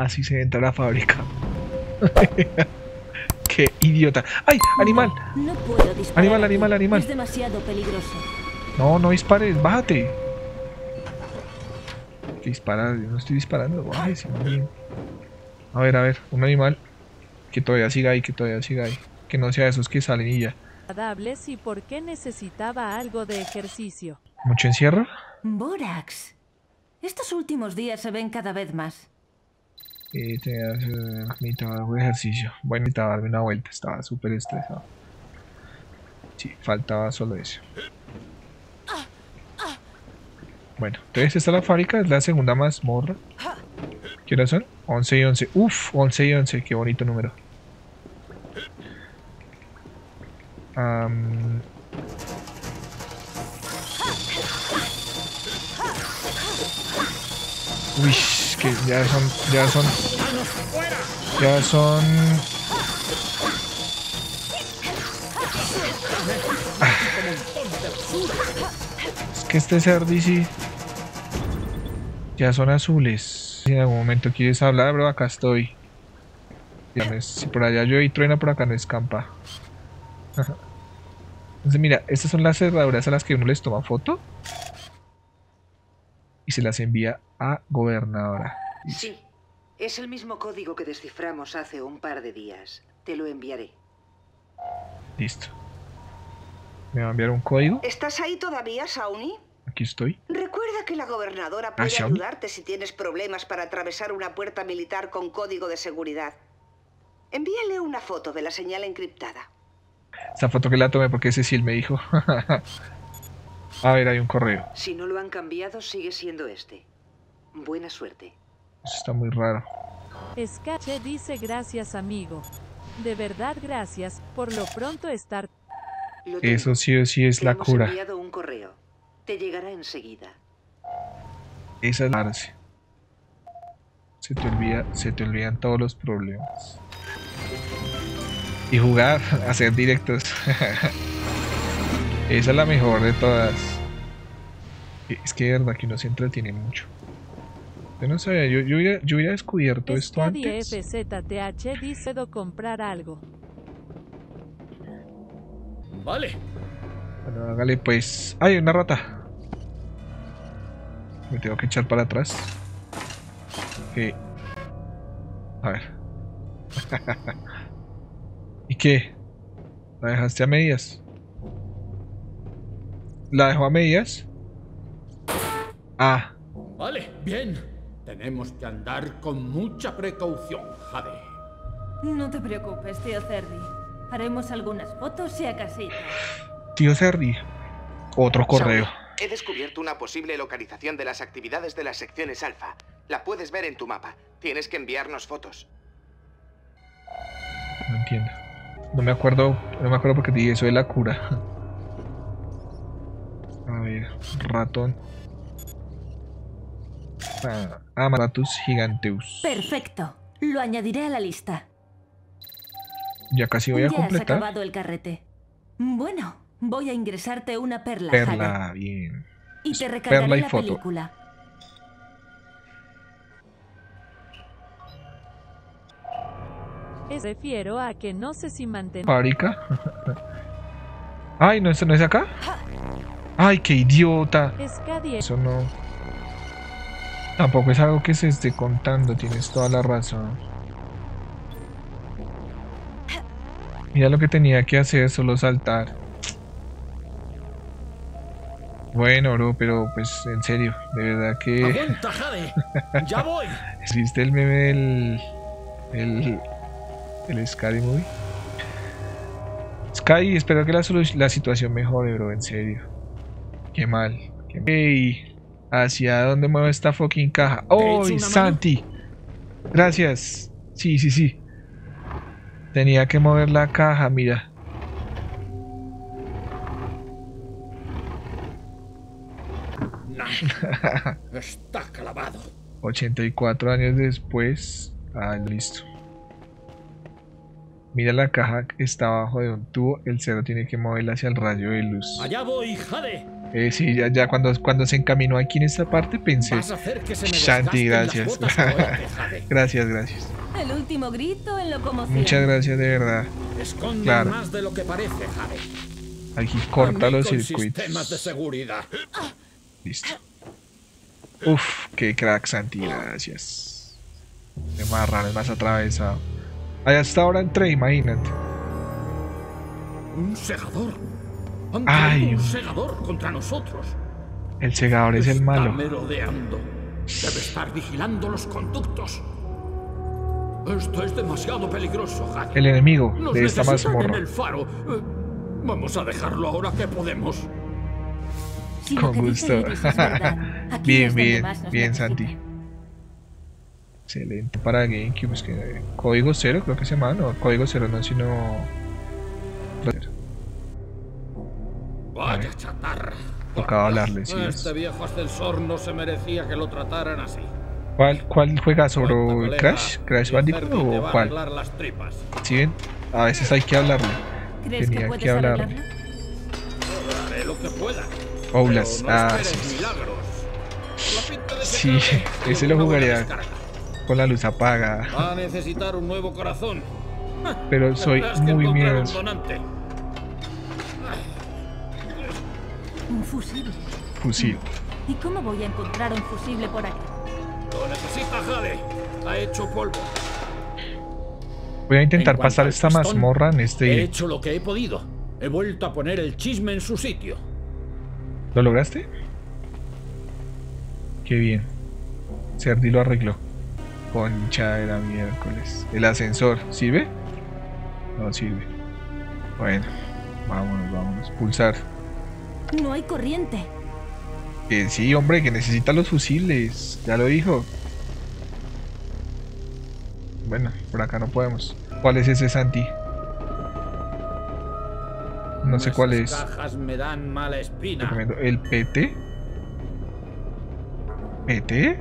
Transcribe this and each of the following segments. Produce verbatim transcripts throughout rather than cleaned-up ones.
Así se entra a la fábrica. ¡Qué idiota! ¡Ay! ¡Animal! No puedo disparar. ¡Animal, animal, animal! Es demasiado peligroso. No, no dispares, bájate. Disparar, yo no estoy disparando. Ay, se me... A ver, a ver, un animal. Que todavía siga ahí, que todavía siga ahí. Que no sea esos que salen y ya. ¿Y por qué necesitaba algo de ejercicio? ¿Mucho encierro? Bórax. Estos últimos días se ven cada vez más. Y tenía necesitaba algo de ejercicio. Bueno, necesitaba darme una vuelta, estaba súper estresado. Sí, faltaba solo eso. Bueno, entonces esta es la fábrica, es la segunda mazmorra. ¿Qué horas son? once y once. Uf, once y once, qué bonito número. Um... Uy, que ya son, ya son, ya son... Ah. Es que este Zerdy sí... Ya son azules. Si en algún momento quieres hablar, bro, acá estoy. Si por allá llueve y truena, por acá no escampa. Entonces mira, estas son las cerraduras a las que uno les toma foto y se las envía a Gobernadora. Sí, es el mismo código que desciframos hace un par de días. Te lo enviaré. Listo. ¿Me va a enviar un código? ¿Estás ahí todavía, Shauni? Aquí estoy. Recuerda que la Gobernadora puede ah, ayudarte si tienes problemas para atravesar una puerta militar con código de seguridad. Envíale una foto de la señal encriptada. Esa foto que la tomé porque Cecil me dijo. A ver, hay un correo. Si no lo han cambiado, sigue siendo este. Buena suerte. Eso está muy raro. Escache dice gracias, amigo. De verdad, gracias. Por lo pronto estar... Lo tengo. Eso sí o sí es la cura. Te hemos enviado un correo. Te llegará enseguida. Esa es la base. Se te olvida, se te olvidan todos los problemas. Y jugar, hacer directos. Esa es la mejor de todas. Es que de verdad que uno se entretiene mucho. Yo no sabía, yo, yo, hubiera, yo hubiera descubierto esto antes. F Z T H dice de comprar algo. Vale. Bueno, hágale pues. ¡Ay, una rata! Me tengo que echar para atrás. Ok. A ver. ¿Y qué? ¿La dejaste a medias? ¿La dejó a medias? Ah. Vale, bien. Tenemos que andar con mucha precaución, Jade. No te preocupes, tío Zerdy. Haremos algunas fotos y a casita. Tío Zerdy. Otro correo. He descubierto una posible localización de las actividades de las secciones alfa. La puedes ver en tu mapa. Tienes que enviarnos fotos. No entiendo. No me acuerdo, no me acuerdo porque te dije eso de la cura. A ver, ratón. Ah, Amaratus giganteus. Perfecto, lo añadiré a la lista. Ya casi voy a ya completar. Has acabado el carrete. Bueno, voy a ingresarte una perla. Perla, Jade. Bien. Y te recargaré perla y la foto. Película. Refiero a que no sé si mantener. ¿Fábrica? Ay, ¿no, eso no es acá? Ay, qué idiota. Eso no. Tampoco es algo que se esté contando, tienes toda la razón. Mira lo que tenía que hacer, solo saltar. Bueno, bro, pero pues en serio, de verdad que... ¡Aguanta, Jade! ¡Ya voy! ¿Viste el meme del... el... el Sky Movie? Sky, espero que la, la situación mejore, bro, en serio. Qué mal. Qué mal. Hey, ¿hacia dónde muevo esta fucking caja? ¡Oh, Santi! Mano. Gracias. Sí, sí, sí. Tenía que mover la caja, mira. Nah, está clavado. ochenta y cuatro años después. Ah, listo. Mira, la caja está abajo de un tubo. El cero tiene que moverla hacia el rayo de luz. Allá voy, Jade. Eh, sí, ya, ya cuando, cuando se encaminó aquí en esta parte pensé. Shanti, gracias. Gracias, gracias. El último grito en locomoción. Muchas gracias, de verdad. Esconde claro. Más de lo que parece, Jade. Aquí corta los circuitos. De seguridad. Listo. Uf, qué crack, Santi, gracias. De más raro, es más atravesado. Allá hasta ahora entré, imagínate. Un segador. Ay, un segador contra nosotros. El segador es el malo. Está merodeando. Debe estar vigilando los conductos. Esto es demasiado peligroso, Jade. El enemigo de esta mazmorra. El faro. Vamos a dejarlo ahora que podemos. Sí, con gusto. Bien, bien, bien, Santi. Excelente para GameCube. Es que código cero, creo que se llama. No, código cero, no, sino. Vaya chatarra. Tocaba hablarle. Sí, este viejo ascensor no se merecía que lo trataran así. ¿Cuál, cuál juegas, sobre Crash? ¿Crash Bandicoot o cuál? Si ven, a veces hay que hablarle. Tenía que, que hablar. Haré lo que pueda. Oulas, no ah, sí. Sí, ese lo jugaría con la luz apagada. Va a necesitar un nuevo corazón. Pero soy muy miedoso. Un fusible. Fusil. ¿Y cómo voy a encontrar un fusible por aquí? Lo necesita Jade. Ha hecho polvo. Voy a intentar pasar esta mazmorra en este... He hecho lo que he podido. He vuelto a poner el chisme en su sitio. ¿Lo lograste? Qué bien. Zerdy lo arregló. Concha de la miércoles. ¿El ascensor sirve? No sirve. Bueno, vámonos, vámonos. Pulsar. No hay corriente. Eh, sí, hombre, que necesita los fusiles. Ya lo dijo. Bueno, por acá no podemos. ¿Cuál es ese, Santi? No sé cuál es. Las cajas me dan mala espina. ¿El P T? ¿P T?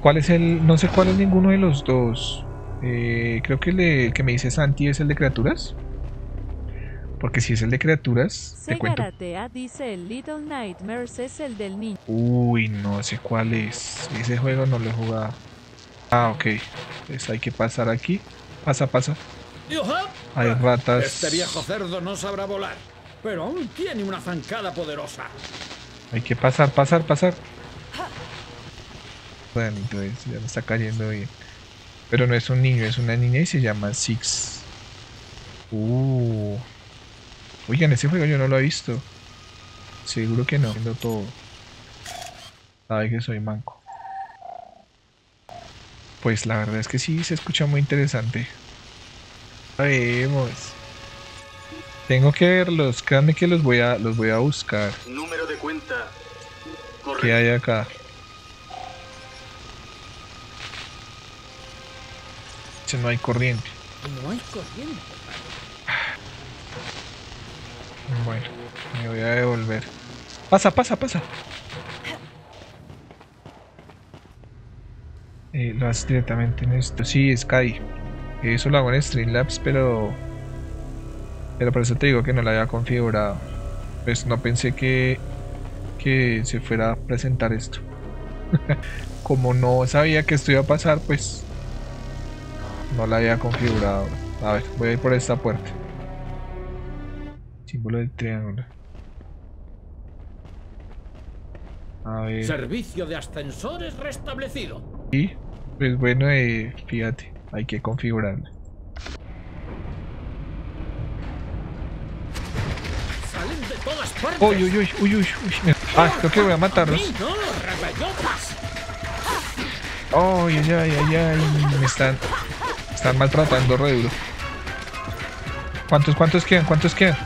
¿Cuál es el...? No sé cuál es ninguno de los dos. Eh, creo que el, de, el que me dice Santi es el de criaturas. Porque si es el de criaturas, te cuento. Dice el Little Nightmares es el del niño. Uy, no sé cuál es. Ese juego no lo he jugado. Ah, ok. Entonces hay que pasar aquí. Pasa, pasa. Hay ratas. Este viejo cerdo no sabrá volar, pero aún tiene una zancada poderosa. Hay que pasar, pasar, pasar. Bueno, entonces ya me está cayendo bien. Pero no es un niño, es una niña y se llama Six. Uh. Oigan, ese juego yo no lo he visto. Seguro que no. Haciendo todo. Sabe que soy manco. Pues la verdad es que sí, se escucha muy interesante. Vemos. Tengo que verlos, créanme que los voy a los voy a buscar. Número de cuenta. Correcto. ¿Qué hay acá? Si no hay corriente. No hay corriente. Bueno, me voy a devolver. Pasa, pasa, pasa. Eh, lo haces directamente en esto. Sí, Sky. Eso lo hago en Streamlabs, pero... Pero por eso te digo que no la había configurado. Pues no pensé que... Que se fuera a presentar esto. Como no sabía que esto iba a pasar, pues... No la había configurado. A ver, voy a ir por esta puerta. Símbolo del triángulo. A ver... Servicio de ascensores restablecido. Y... Pues bueno, eh, fíjate. Hay que configurarla. Salen de todas partes. Uy, uy, uy, uy, uy, uy. Ah, creo que voy a matarlos. Ay, ay, ay, ay. Me están. Me están maltratando re duro. ¿Cuántos, cuántos quedan? ¿Cuántos quedan?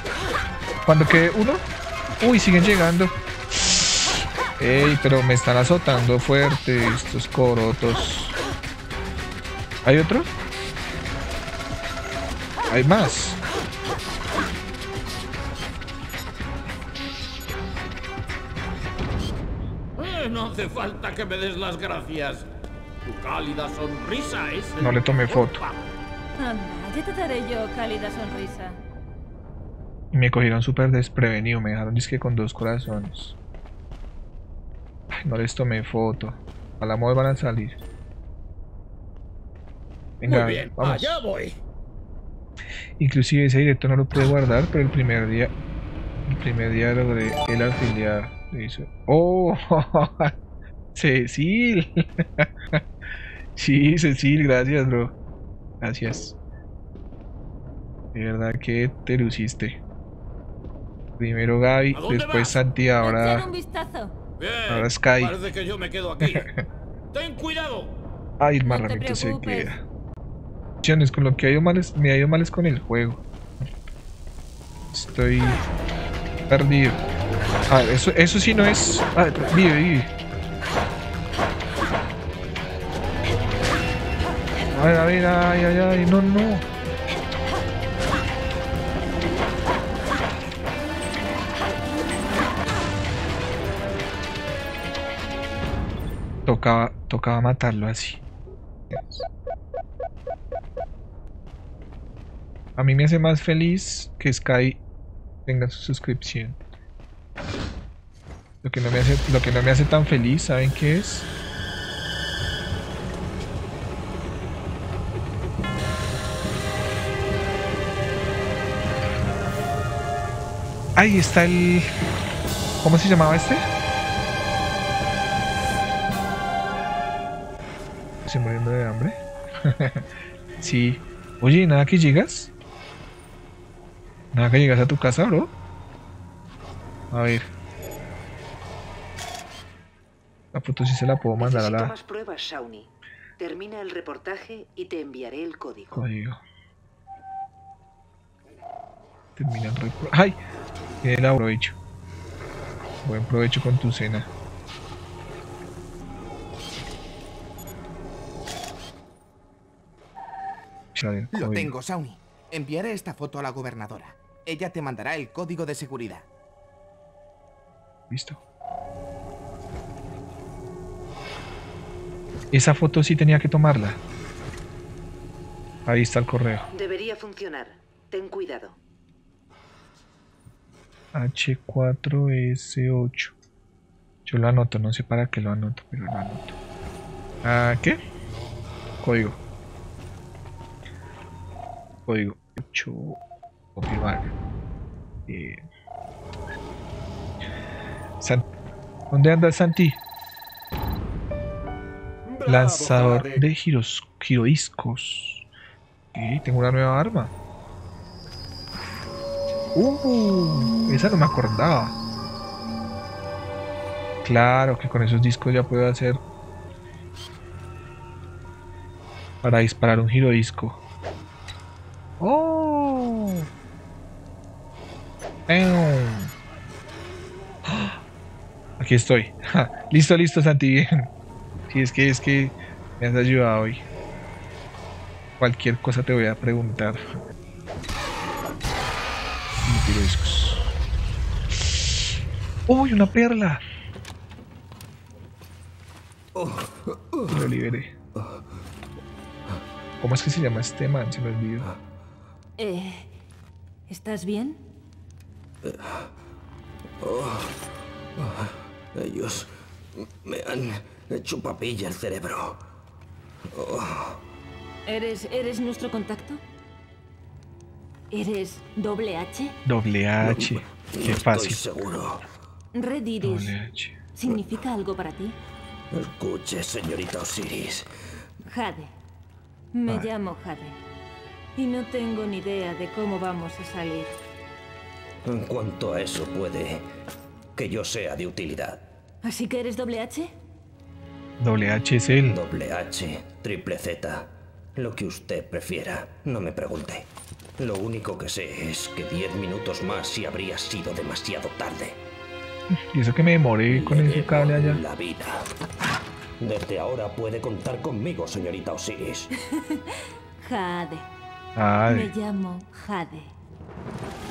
¿Cuándo quede uno? Uy, siguen llegando. Ey, pero me están azotando fuerte estos corotos. ¿Hay otro? Hay más. Eh, no hace falta que me des las gracias. Tu cálida sonrisa es. No le tomé foto. Anda, ya te daré yo cálida sonrisa. Y me cogieron súper desprevenido, me dejaron disque con dos corazones. Ay, no les tomé foto. A la moda van a salir. Venga, muy bien, vamos. Allá voy. Inclusive ese directo no lo pude guardar, pero el primer día... El primer día logré el afiliar. Hizo... ¡Oh! ¡Cecil! Sí, Cecil, gracias, bro. Gracias. De verdad que te luciste. Primero Gaby, después vas? Santi, ahora... Bien, ahora Sky. Parece que yo me quedo aquí. ¡Ten cuidado! Ay, el marramito no se queda. Con lo que ha ido mal es, me ha ido mal es con el juego. Estoy... perdido. Ah, eso, eso sí no es... Ah, vive, vive. A ver, a ver, ay, ay, ay, no, no. Tocaba, tocaba matarlo así. A mí me hace más feliz que Sky tenga su suscripción. Lo que no me hace, lo que no me hace tan feliz, ¿saben qué es? Ahí está el... ¿Cómo se llamaba este? Estoy muriendo de hambre. Sí. Oye, ¿nada que llegas? ¿Nada que llegas a tu casa, bro? A ver. La foto sí se la puedo mandar a la... Necesito más pruebas, Shauni. Termina el reportaje y te enviaré el código. Código. Termina el reportaje. ¡Ay! Tiene el aprovecho. Buen provecho con tu cena. Lo tengo, Shauni. Enviaré esta foto a la gobernadora. Ella te mandará el código de seguridad. Listo. Esa foto sí tenía que tomarla. Ahí está el correo. Debería funcionar. Ten cuidado. hache cuatro ese ocho. Yo lo anoto. No sé para qué lo anoto, pero lo anoto. ¿Ah, qué? Código. Código ocho. Confirmar. Eh. San... ¿Dónde anda Santi? Bravo, lanzador padre. De giros, girodiscos. Y tengo una nueva arma. Uh, esa no me acordaba. Claro que con esos discos ya puedo hacer para disparar un girodisco. Oh. ¡Bam! Aquí estoy. Ja. Listo, listo, Santi. Bien. Sí, es que, es que me has ayudado hoy. Cualquier cosa te voy a preguntar. Y tiro discos. ¡Uy, una perla! Lo liberé. ¿Cómo es que se llama este man? Se me olvidó. Eh, ¿Estás bien? Uh, oh. Oh, ellos me han hecho papilla el cerebro. Oh. ¿Eres, ¿Eres nuestro contacto? ¿Eres doble H? Doble H. No, Qué no fácil. Estoy seguro. Red Iris. ¿Significa algo para ti? Escuche, señorita Osiris. Jade. Me vale. llamo Jade. Y no tengo ni idea de cómo vamos a salir. En cuanto a eso puede... que yo sea de utilidad. ¿Así que eres doble H? Doble H es él. Doble H, triple Z, lo que usted prefiera, no me pregunte. Lo único que sé es que diez minutos más sí habría sido demasiado tarde. Y eso que me demoré con ese cable allá. La vida. Desde ahora puede contar conmigo, señorita Osiris. Jade. Ay. Me llamo Jade.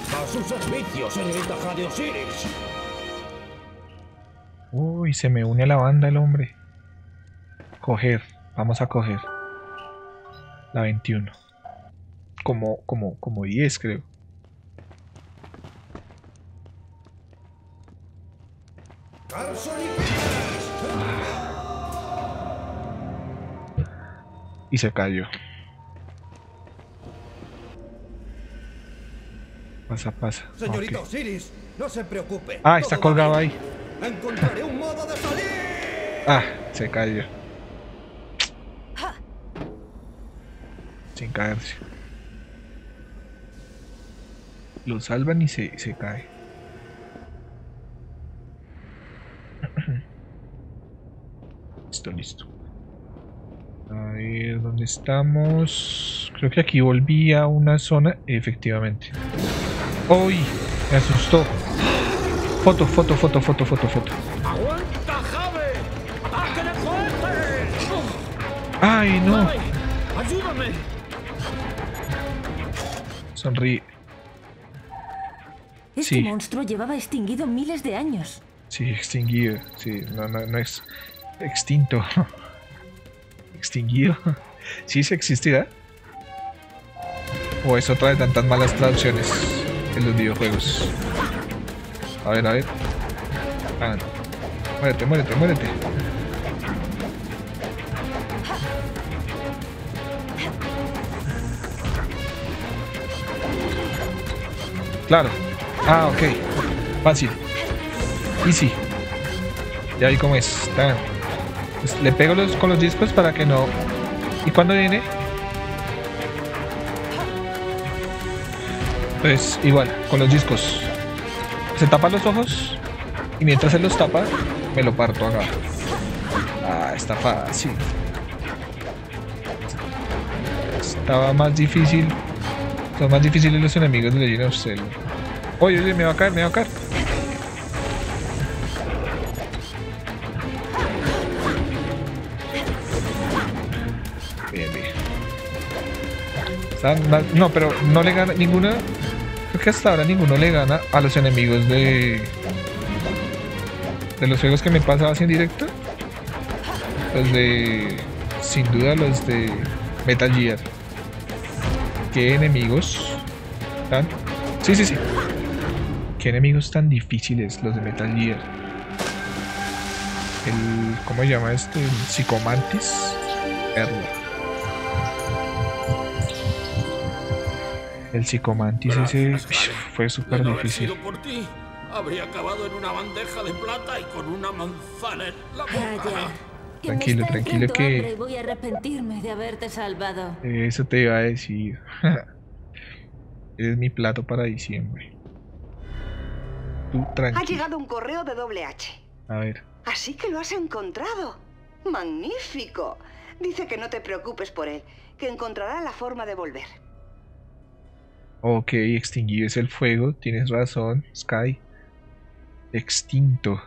A su servicio, señorita Jade Osiris. Uy, se me une a la banda el hombre. Coger, vamos a coger. La veintiuno. Como, como, como diez creo. y se cayó. Pasa, pasa. Señorita Osiris, no se preocupe. Ah, está colgado ahí. Encontraré un modo de salir. Ah, se cayó. Sin caerse. Lo salvan y se, se cae. Listo, listo. A ver, ¿dónde estamos? Creo que aquí volví a una zona. Efectivamente. ¡Uy! Me asustó. Foto, foto, foto, foto, foto, foto. ¡Aguanta, Jave! ¡Hazle fuerte! ¡Ay, no! ¡Ayúdame! Sonríe. Este sí. Monstruo llevaba extinguido miles de años. Sí, extinguido. Sí, no, no, no es extinto. Extinguido. Sí, se existirá. O es otra de tantas malas traducciones en los videojuegos. A ver, a ver. Ah, no. Muérete, muérete, muérete. Claro. Ah, ok. Fácil. Easy. Ya vi cómo es. Pues le pego los, con los discos para que no... ¿Y cuándo viene? Pues igual, con los discos. Se tapan los ojos y mientras él los tapa, me lo parto acá. Ah, está fácil. Estaba más difícil. Son más difíciles los enemigos de Legend of Zelda. Oye, oye, me va a caer, me va a caer. Bien, bien. Están más... No, pero no le gana ninguna... Creo que hasta ahora ninguno le gana a los enemigos de... De los juegos que me pasaba así en directo. Los de... Sin duda los de... Metal Gear. ¿Qué enemigos tan... Sí, sí, sí. ¿Qué enemigos tan difíciles los de Metal Gear? El... ¿Cómo se llama este? El Psycho Mantis. Erla. El psicomantis ese fue súper difícil. Por ti, habría acabado en una bandeja de plata y con una manzana en la boca. Tranquilo, tranquilo que... Voy a arrepentirme de haberte salvado. Eso te iba a decir. Eres mi plato para diciembre. Tú tranquilo. Ha llegado un correo de doble H. A ver. Así que lo has encontrado. Magnífico. Dice que no te preocupes por él, que encontrará la forma de volver. Ok, extinguido es el fuego, tienes razón, Sky. Extinto.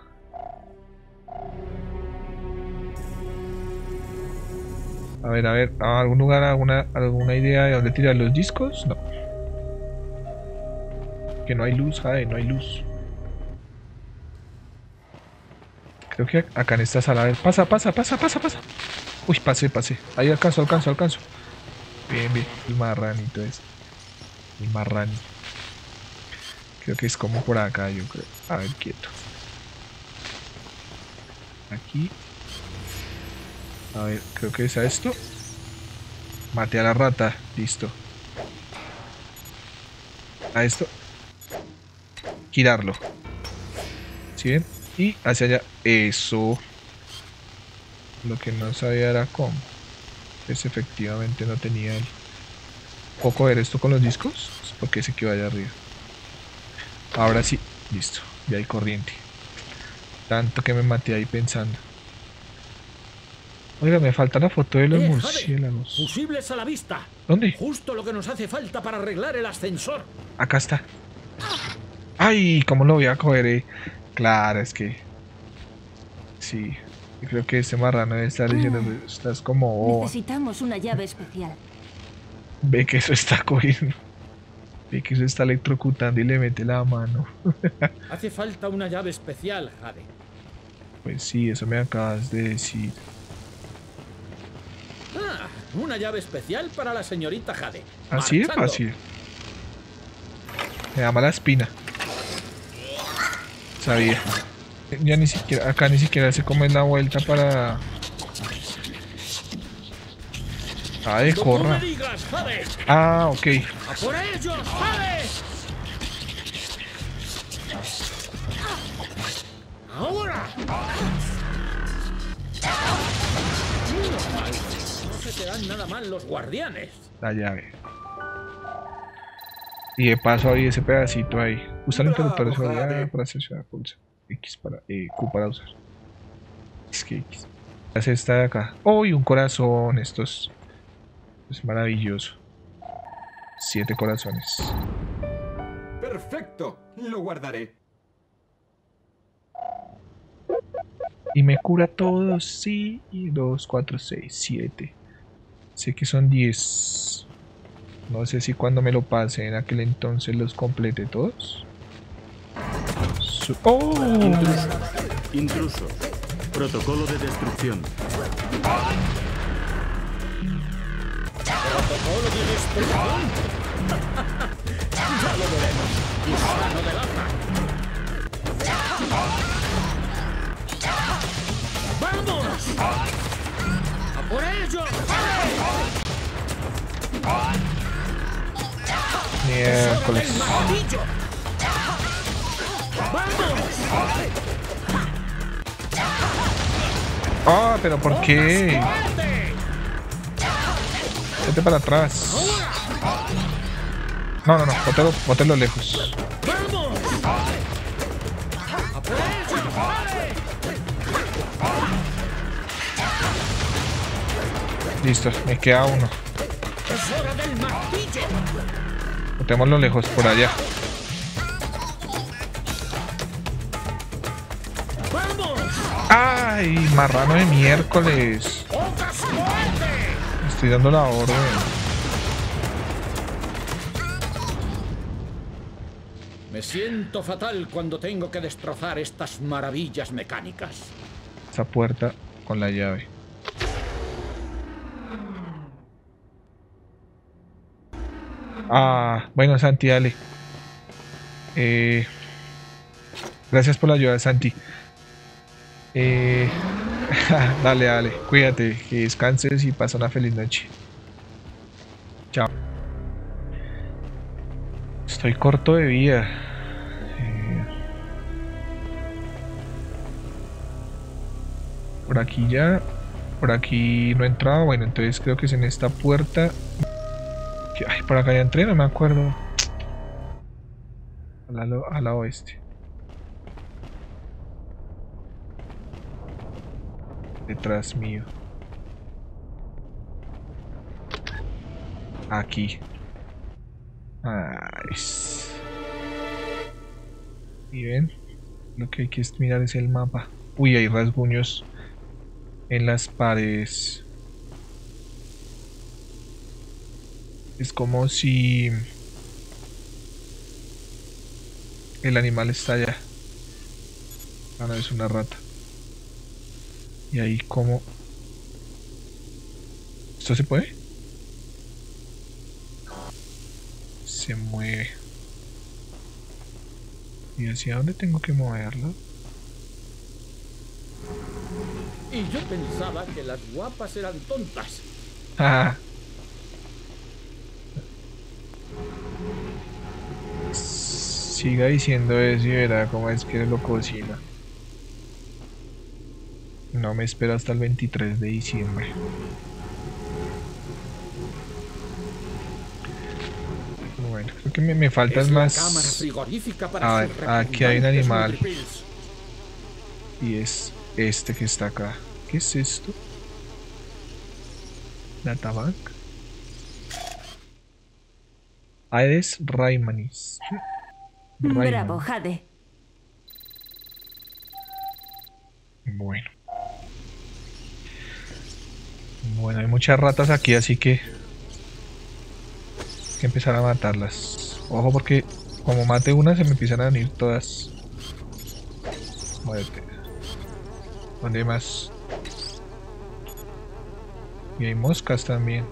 A ver, a ver, ¿a algún lugar, alguna, alguna idea de dónde tirar los discos? No. Que no hay luz, Jade, no hay luz. Creo que acá en esta sala, a ver, pasa, pasa, pasa, pasa, pasa. Uy, pasé, pasé. Ahí alcanzo, alcanzo, alcanzo. Bien, bien, el marranito es. El marrano. Creo que es como por acá, yo creo. A ver, quieto. Aquí. A ver, creo que es a esto. Mate a la rata. Listo. A esto. Girarlo. ¿Sí ven? Y hacia allá. Eso. Lo que no sabía era cómo. Es efectivamente no tenía el... ¿Puedo coger esto con los discos? Porque se quedó allá arriba. Ahora sí, listo, ya hay corriente. Tanto que me maté ahí pensando. Oiga, me falta la foto de los eh, murciélagos. Jade, fusibles a la vista. ¿Dónde? Justo lo que nos hace falta para arreglar el ascensor. Acá está. ¡Ay! ¿Cómo lo voy a coger? Eh? Claro, es que... Sí, yo creo que este marrano debe estar diciendo... Ah, estás como... Oh. Necesitamos una llave especial. Ve que eso está cogiendo. Ve que eso está electrocutando y le mete la mano. Hace falta una llave especial, Jade. Pues sí, eso me acabas de decir. Ah, una llave especial para la señorita Jade. Así es fácil. Me da mala espina. Sabía. Ya ni siquiera, acá ni siquiera se come la vuelta para... Ay, corra. Ah, ok. Ahora. No se te dan nada mal los guardianes. La llave. Y de paso ahí ese pedacito ahí. Usar el interruptor de seguridad para seleccionar pulsa. X para eh, Q para usar. Es que X. Es esta de acá. ¡Oh! Y un corazón. Esto es, es maravilloso. Siete corazones. Perfecto. Lo guardaré. Y me cura todos. Sí. Y dos, cuatro, seis, siete. Sé que son diez. No sé si cuando me lo pase en aquel entonces los complete todos. Su ¡Oh! Intruso. Intruso. Protocolo de destrucción. Protocolo de destrucción. Ya lo veremos. Y sano del alma. ¡Vamos! ¡A por ello! ¡Miércoles! ¡Vamos! Ah, oh, pero ¿por qué? Vete para atrás. No, no, no, bótelo, bótelo lejos. Listo, me queda uno. Botémoslo lejos, por allá. ¡Ay, marrano de miércoles! Me estoy dando la orden. Me siento fatal cuando tengo que destrozar estas maravillas mecánicas. Esa puerta con la llave. Ah, bueno, Santi, dale. Eh, gracias por la ayuda, Santi. Eh, dale, dale, cuídate, que descanses y pasa una feliz noche. Chao. Estoy corto de vida. Eh, por aquí ya, por aquí no he entrado. Bueno, entonces creo que es en esta puerta. Ay, por acá ya entré, no me acuerdo. Al, al oeste. Detrás mío. Aquí. Nice. Y ven, lo que hay que mirar es el mapa. Uy, hay rasguños en las paredes. Es como si el animal está allá. Ah, no, es una rata. Y ahí como... ¿Esto se puede? Se mueve. ¿Y hacia dónde tengo que moverlo? Y yo pensaba que las guapas eran tontas. Ah. Siga diciendo eso y verá cómo es que lo cocina. No me espero hasta el veintitrés de diciembre. Bueno, creo que me, me faltan más. A ver, aquí hay un animal. Y es este que está acá. ¿Qué es esto? Databank. Aedes Raimanis. Bravo, Jade. Bueno. Bueno, hay muchas ratas aquí, así que hay que empezar a matarlas. Ojo, porque como mate una se me empiezan a venir todas. Muérete. ¿Dónde hay más? Y hay moscas también.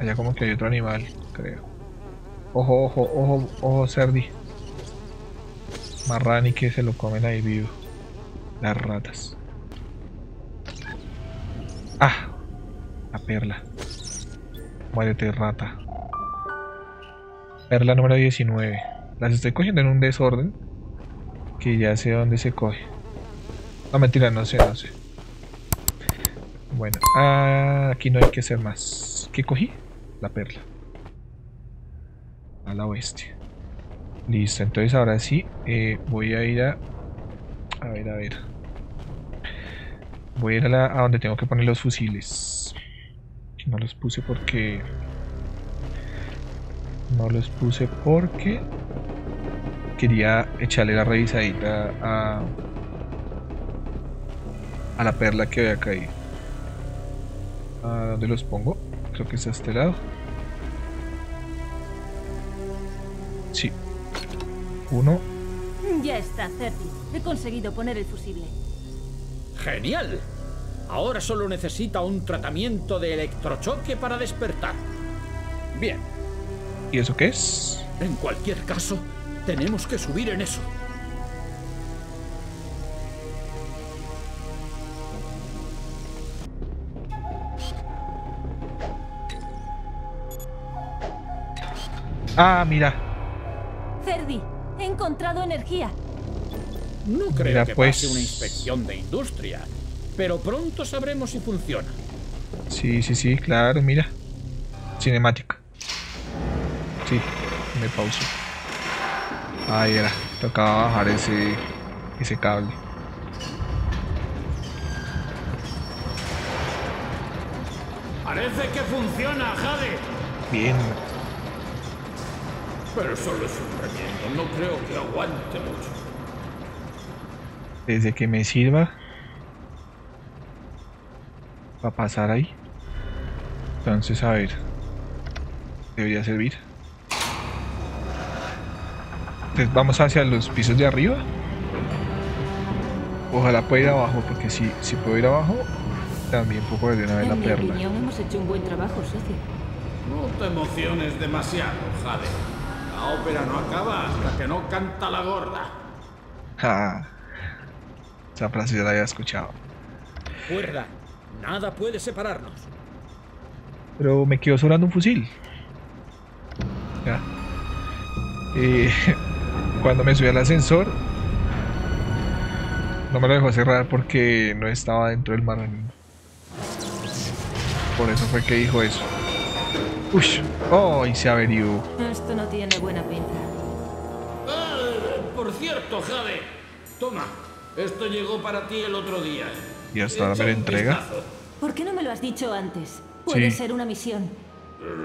Allá como que hay otro animal, creo. Ojo, ojo, ojo, ojo, Zerdy. Marrani que se lo comen ahí vivo. Las ratas. Ah, La perla. Muérete, rata. Perla número diecinueve. Las estoy cogiendo en un desorden que ya sé dónde se coge. No, mentira, no sé, no sé. Bueno, ah, aquí no hay que hacer más. ¿Qué cogí? La perla. A la oeste. Listo, entonces ahora sí eh, voy a ir a... A ver, a ver. Voy a ir a, la, a donde tengo que poner los fusiles. No los puse porque... No los puse porque... Quería echarle la revisadita a... A la perla que había caído. ¿A dónde los pongo? Creo que está a este lado. Sí. Uno. Ya está, Zerdy. He conseguido poner el fusible. ¡Genial! Ahora solo necesita un tratamiento de electrochoque para despertar. Bien. ¿Y eso qué es? En cualquier caso, tenemos que subir en eso. Ah, mira. Zerdy, he encontrado energía. No creo mira, que pues... pase una inspección de industria, pero pronto sabremos si funciona. Sí, sí, sí, claro, mira. Cinemática. Sí, me pauso. Ahí era, tocaba bajar ese, ese cable. Parece que funciona, Jade. Bien. Pero solo es un remiendo, no creo que aguante mucho. Desde que me sirva para pasar ahí. Entonces, a ver. Debería servir. Entonces, vamos hacia los pisos de arriba. Ojalá pueda ir abajo, porque si, si puedo ir abajo, también puedo perder una vez la perla. En mi opinión, hemos hecho un buen trabajo, socio. No te emociones demasiado, Jade. La ópera no acaba hasta que no canta la gorda. Ja. Esa frase ya la había escuchado. Recuerda, nada puede separarnos. Pero me quedó sobrando un fusil. Ya. Eh, cuando me subí al ascensor, no me lo dejó cerrar porque no estaba dentro del marranino. Por eso fue que dijo eso. Uy, oh, y se averió. Esto no tiene buena pinta. Eh, por cierto, Jade, toma. Esto llegó para ti el otro día. Y hasta ahora me lo entrega. ¿Por qué no me lo has dicho antes? Puede sí. ser una misión.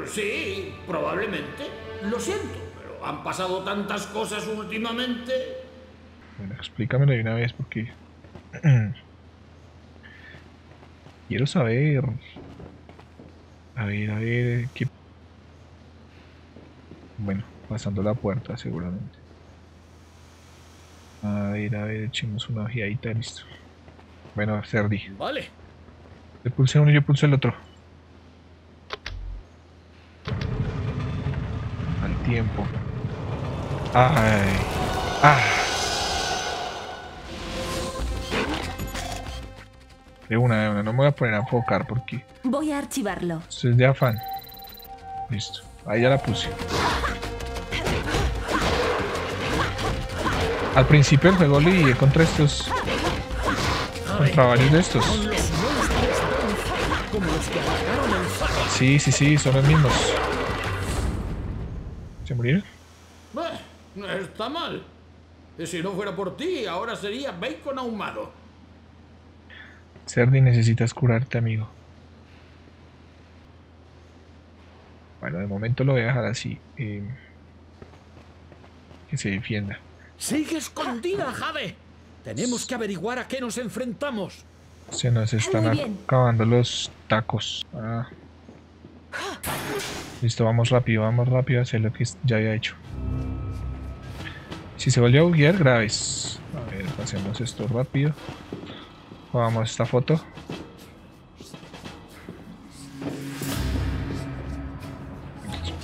Sí, probablemente. Lo siento, pero han pasado tantas cosas últimamente. Bueno, explícamelo de una vez porque... Quiero saber... A ver, a ver... ¿qué... Bueno, pasando la puerta seguramente. A ver, a ver, echemos una ojeadita, listo. Bueno, Zerdy. Vale. Yo pulsé uno y yo pulsé el otro. Al tiempo. Ay. Ah. De una, de una. No me voy a poner a enfocar porque... Voy a archivarlo. Esto es de afán. Listo. Ahí ya la puse. Al principio el juego lidié contra estos, contra varios de estos. Sí, sí, sí, son los mismos. ¿Se murieron? Eh, está mal. Si no fuera por ti, ahora sería bacon ahumado. Zerdy, necesitas curarte, amigo. Bueno, de momento lo voy a dejar así. Eh, que se defienda. ¡Sigue escondida, Jade! Tenemos que averiguar a qué nos enfrentamos. Se nos están acabando los tacos. Ah. Listo, vamos rápido, vamos rápido a hacer lo que ya había hecho. Si se volvió a buguear, graves. A ver, pasemos esto rápido. Vamos a esta foto.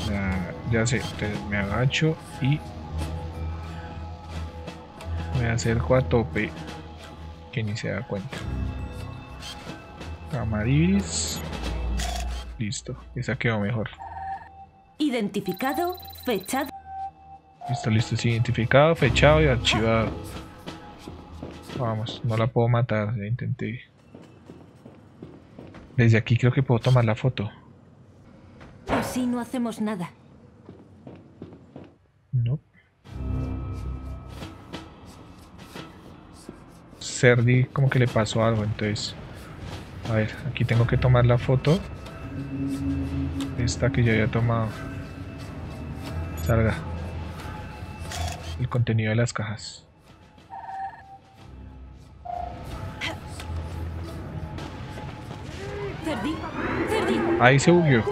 Ya, ya sé, me agacho y... Me acerco a tope, que ni se da cuenta. Camariris. Listo, esa quedó mejor. Identificado, fechado. Listo, listo, sí, identificado, fechado y archivado. Vamos, no la puedo matar, ya intenté. Desde aquí creo que puedo tomar la foto. Así no hacemos nada. No. Zerdy como que le pasó algo, entonces... A ver, aquí tengo que tomar la foto. Esta que ya había tomado. Salga. El contenido de las cajas. Zerdy, Zerdy. Ahí se bugueó.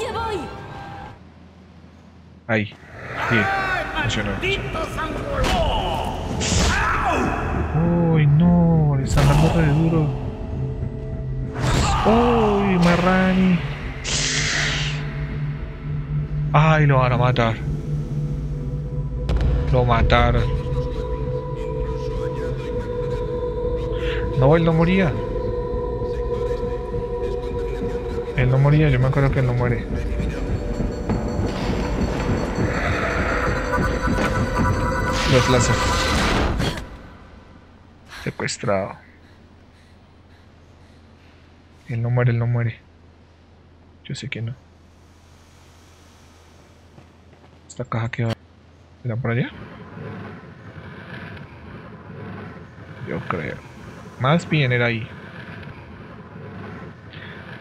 Ahí. Bien. Funcionó. Uy, no. Le están dando re duro. Uy, Marrani. Ay, lo van a matar. Lo mataron. No, él no moría. Él no moría, yo me acuerdo que él no muere. Lo desplaza. Secuestrado. Él no muere, él no muere. Yo sé que no. Esta caja que va... ¿Era por allá? Yo creo. Más bien era ahí.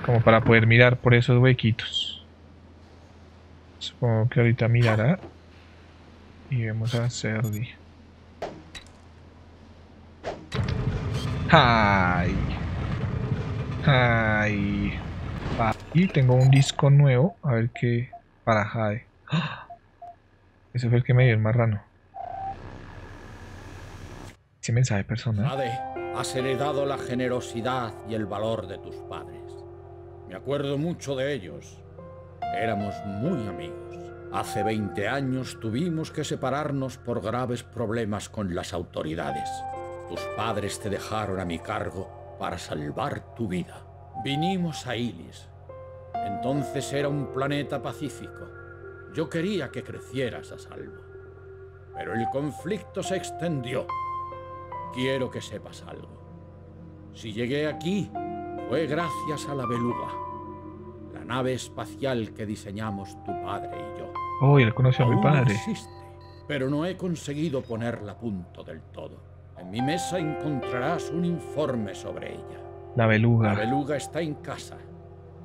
Como para poder mirar por esos huequitos. Supongo que ahorita mirará. Y vemos a Zerdy. ¡Ay! ¡Ay! Y tengo un disco nuevo. A ver qué... Para Jade. ¡Ah! Ese fue el que me dio el marrano. Ese mensaje personal. Jade, has heredado la generosidad y el valor de tus padres. Me acuerdo mucho de ellos. Éramos muy amigos. Hace veinte años tuvimos que separarnos por graves problemas con las autoridades. Tus padres te dejaron a mi cargo para salvar tu vida. Vinimos a Hillis. Entonces era un planeta pacífico. Yo quería que crecieras a salvo. Pero el conflicto se extendió. Quiero que sepas algo. Si llegué aquí... Fue gracias a la Beluga, la nave espacial que diseñamos tu padre y yo. Oh, él conoció a mi padre. Existe, pero no he conseguido ponerla a punto del todo. En mi mesa encontrarás un informe sobre ella. La Beluga. La Beluga está en casa.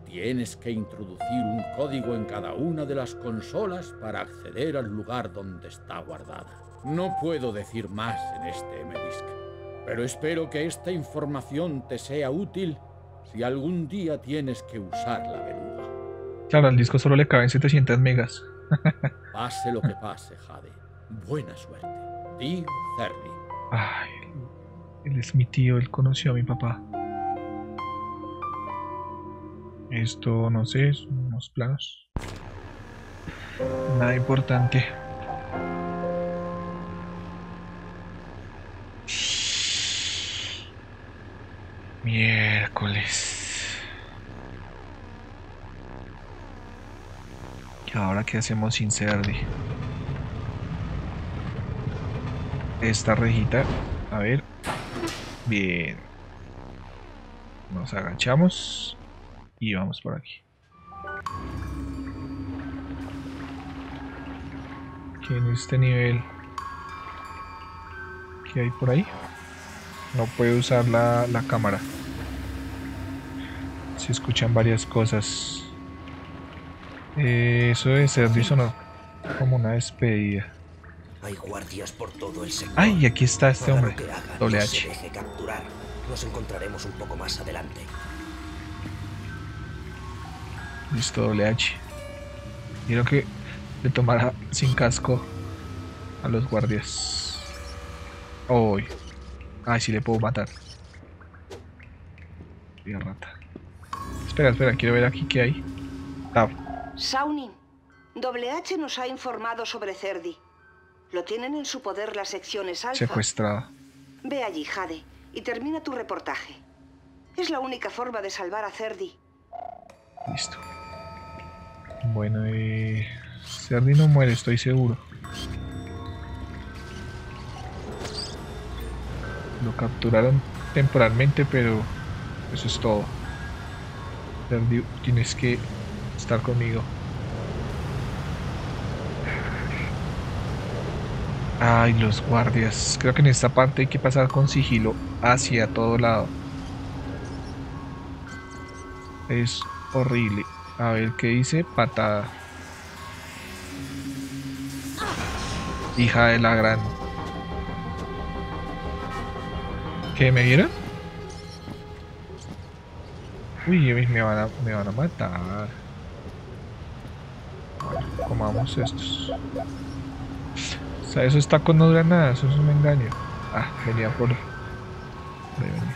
Tienes que introducir un código en cada una de las consolas para acceder al lugar donde está guardada. No puedo decir más en este M-Disc, pero espero que esta información te sea útil. Si algún día tienes que usar la Beluga. Claro, al disco solo le caben setecientas megas. Pase lo que pase, Jade. Buena suerte. Tío Zerdy. Ay, él es mi tío, él conoció a mi papá. Esto, no sé, son unos planos. Nada importante. Miércoles. ¿Y ahora qué hacemos sin Zerdy? Esta rejita. A ver. Bien. Nos agachamos. Y vamos por aquí. Aquí en este nivel. ¿Qué hay por ahí? No puedo usar la, la cámara. Se escuchan varias cosas. Eh, eso de Zerdy sonó como una despedida. Hay guardias por todo el sector. Ay, aquí está este hombre. Doble H. Nos encontraremos un poco más adelante. Listo, doble H. Quiero que le tomara sin casco a los guardias. Uy. Ay, sí le puedo matar. Tía rata. Espera, espera, quiero ver aquí qué hay. Tab. Saunin, doble H nos ha informado sobre Zerdy. Lo tienen en su poder las secciones alfa. Secuestrada. Ve allí, Jade, y termina tu reportaje. Es la única forma de salvar a Zerdy. Listo. Bueno, eh... Zerdy no muere, estoy seguro. Lo capturaron temporalmente, pero eso es todo. Zerdy, tienes que estar conmigo. Ay, los guardias. Creo que en esta parte hay que pasar con sigilo hacia todo lado. Es horrible. A ver qué dice. Patada. Hija de la gran. ¿Qué me dieron? Uy, me van a, me van a matar. Bueno, comamos estos. O sea, eso está con no granadas, eso es un engaño. Ah, venía por... venía.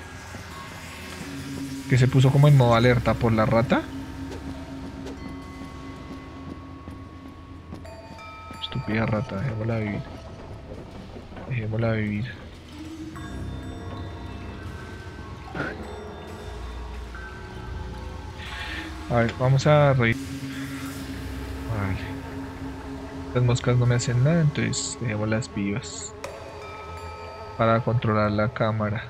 Que se puso como en modo alerta por la rata. Estúpida rata, dejémosla vivir. Dejémosla vivir. A ver, vamos a reír. Vale. Las moscas no me hacen nada, entonces dejemos las vivas para controlar la cámara.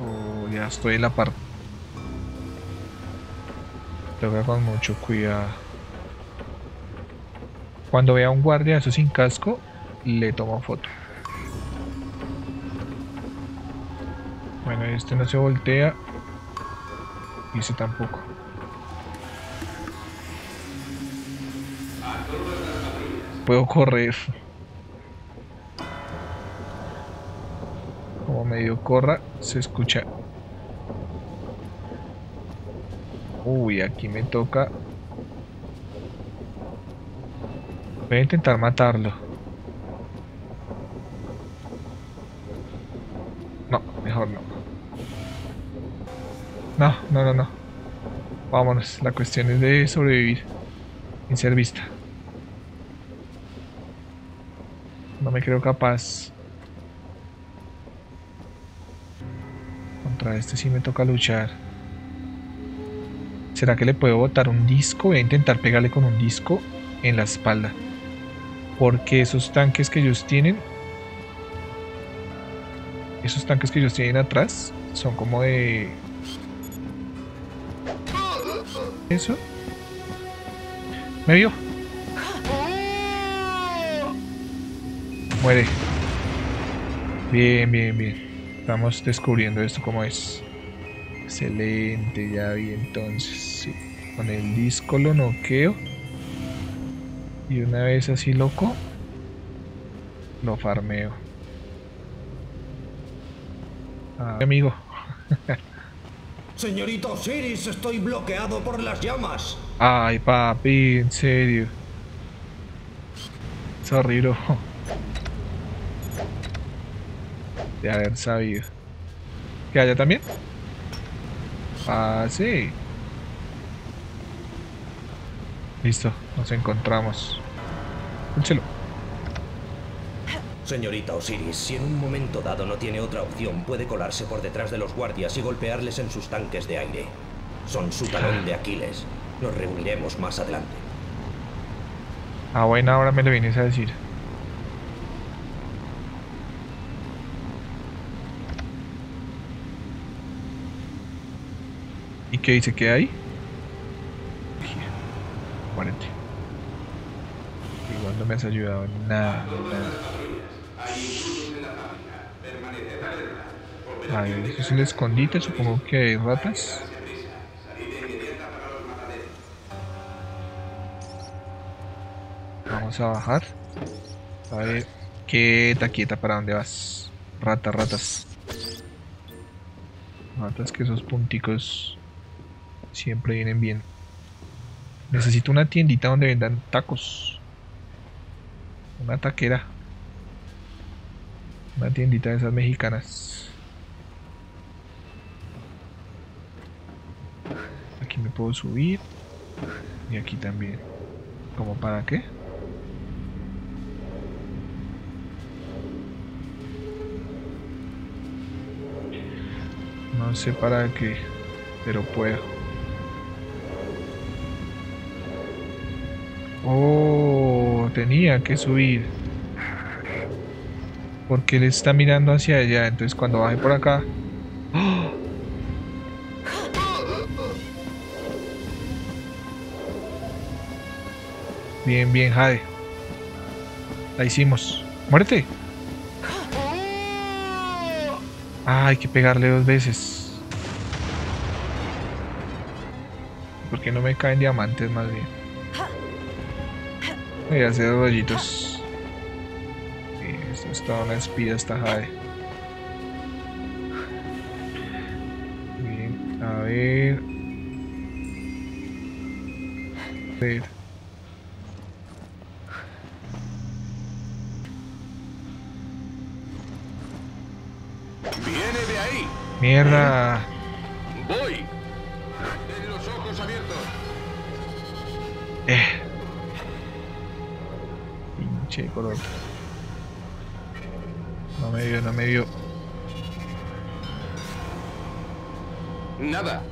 Oh, ya estoy en la parte. Toca con mucho cuidado. Cuando vea a un guardia, eso sin casco, le tomo foto. Bueno, este no se voltea y ese tampoco. Puedo correr. Como medio corra, se escucha. Uy, aquí me toca. Voy a intentar matarlo. No, mejor no. No, no, no, no. Vámonos, la cuestión es de sobrevivir sin ser vista. No me creo capaz. Contra este sí me toca luchar. ¿Será que le puedo botar un disco? Voy a intentar pegarle con un disco en la espalda. Porque esos tanques que ellos tienen... Esos tanques que ellos tienen atrás son como de... Eso. Me vio. Muere. Bien, bien, bien. Estamos descubriendo esto como es. Excelente, ya vi entonces. Sí. Con el disco lo noqueo. Y una vez así loco, lo farmeo. Ah, amigo. Señorito Osiris, estoy bloqueado por las llamas. Ay, papi, en serio. Sorry, bro. De haber sabido. ¿Que haya también? Ah, sí. Listo, nos encontramos. Púlselo. Señorita Osiris, si en un momento dado no tiene otra opción, puede colarse por detrás de los guardias y golpearles en sus tanques de aire. Son su talón de Aquiles. Nos reuniremos más adelante. Ah, bueno, ahora me lo vienes a decir. ¿Y qué dice que hay? Muérete. Igual no me has ayudado en nada. nada. Ahí es el escondite, supongo que hay ratas. Vamos a bajar. A ver, quieta, quieta, ¿para dónde vas? Ratas, ratas. Ratas que esos punticos... Siempre vienen bien. Necesito una tiendita donde vendan tacos. Una taquera. Una tiendita de esas mexicanas. Aquí me puedo subir. Y aquí también. ¿Cómo para qué? No sé para qué. pero puedo. Oh, tenía que subir. Porque él está mirando hacia allá, entonces cuando baje por acá... ¡Oh! Bien, bien, Jade. La hicimos. ¡Muérete! Ah, hay que pegarle dos veces. ¿Por qué no me caen diamantes más bien? Voy a hacer rollitos. Sí, esto es toda una espía esta Jade. Bien, a ver. A ver. Mierda. Voy. Ten los ojos abiertos. Eh. Pinche por otro. No me vio, no me vio. Nada.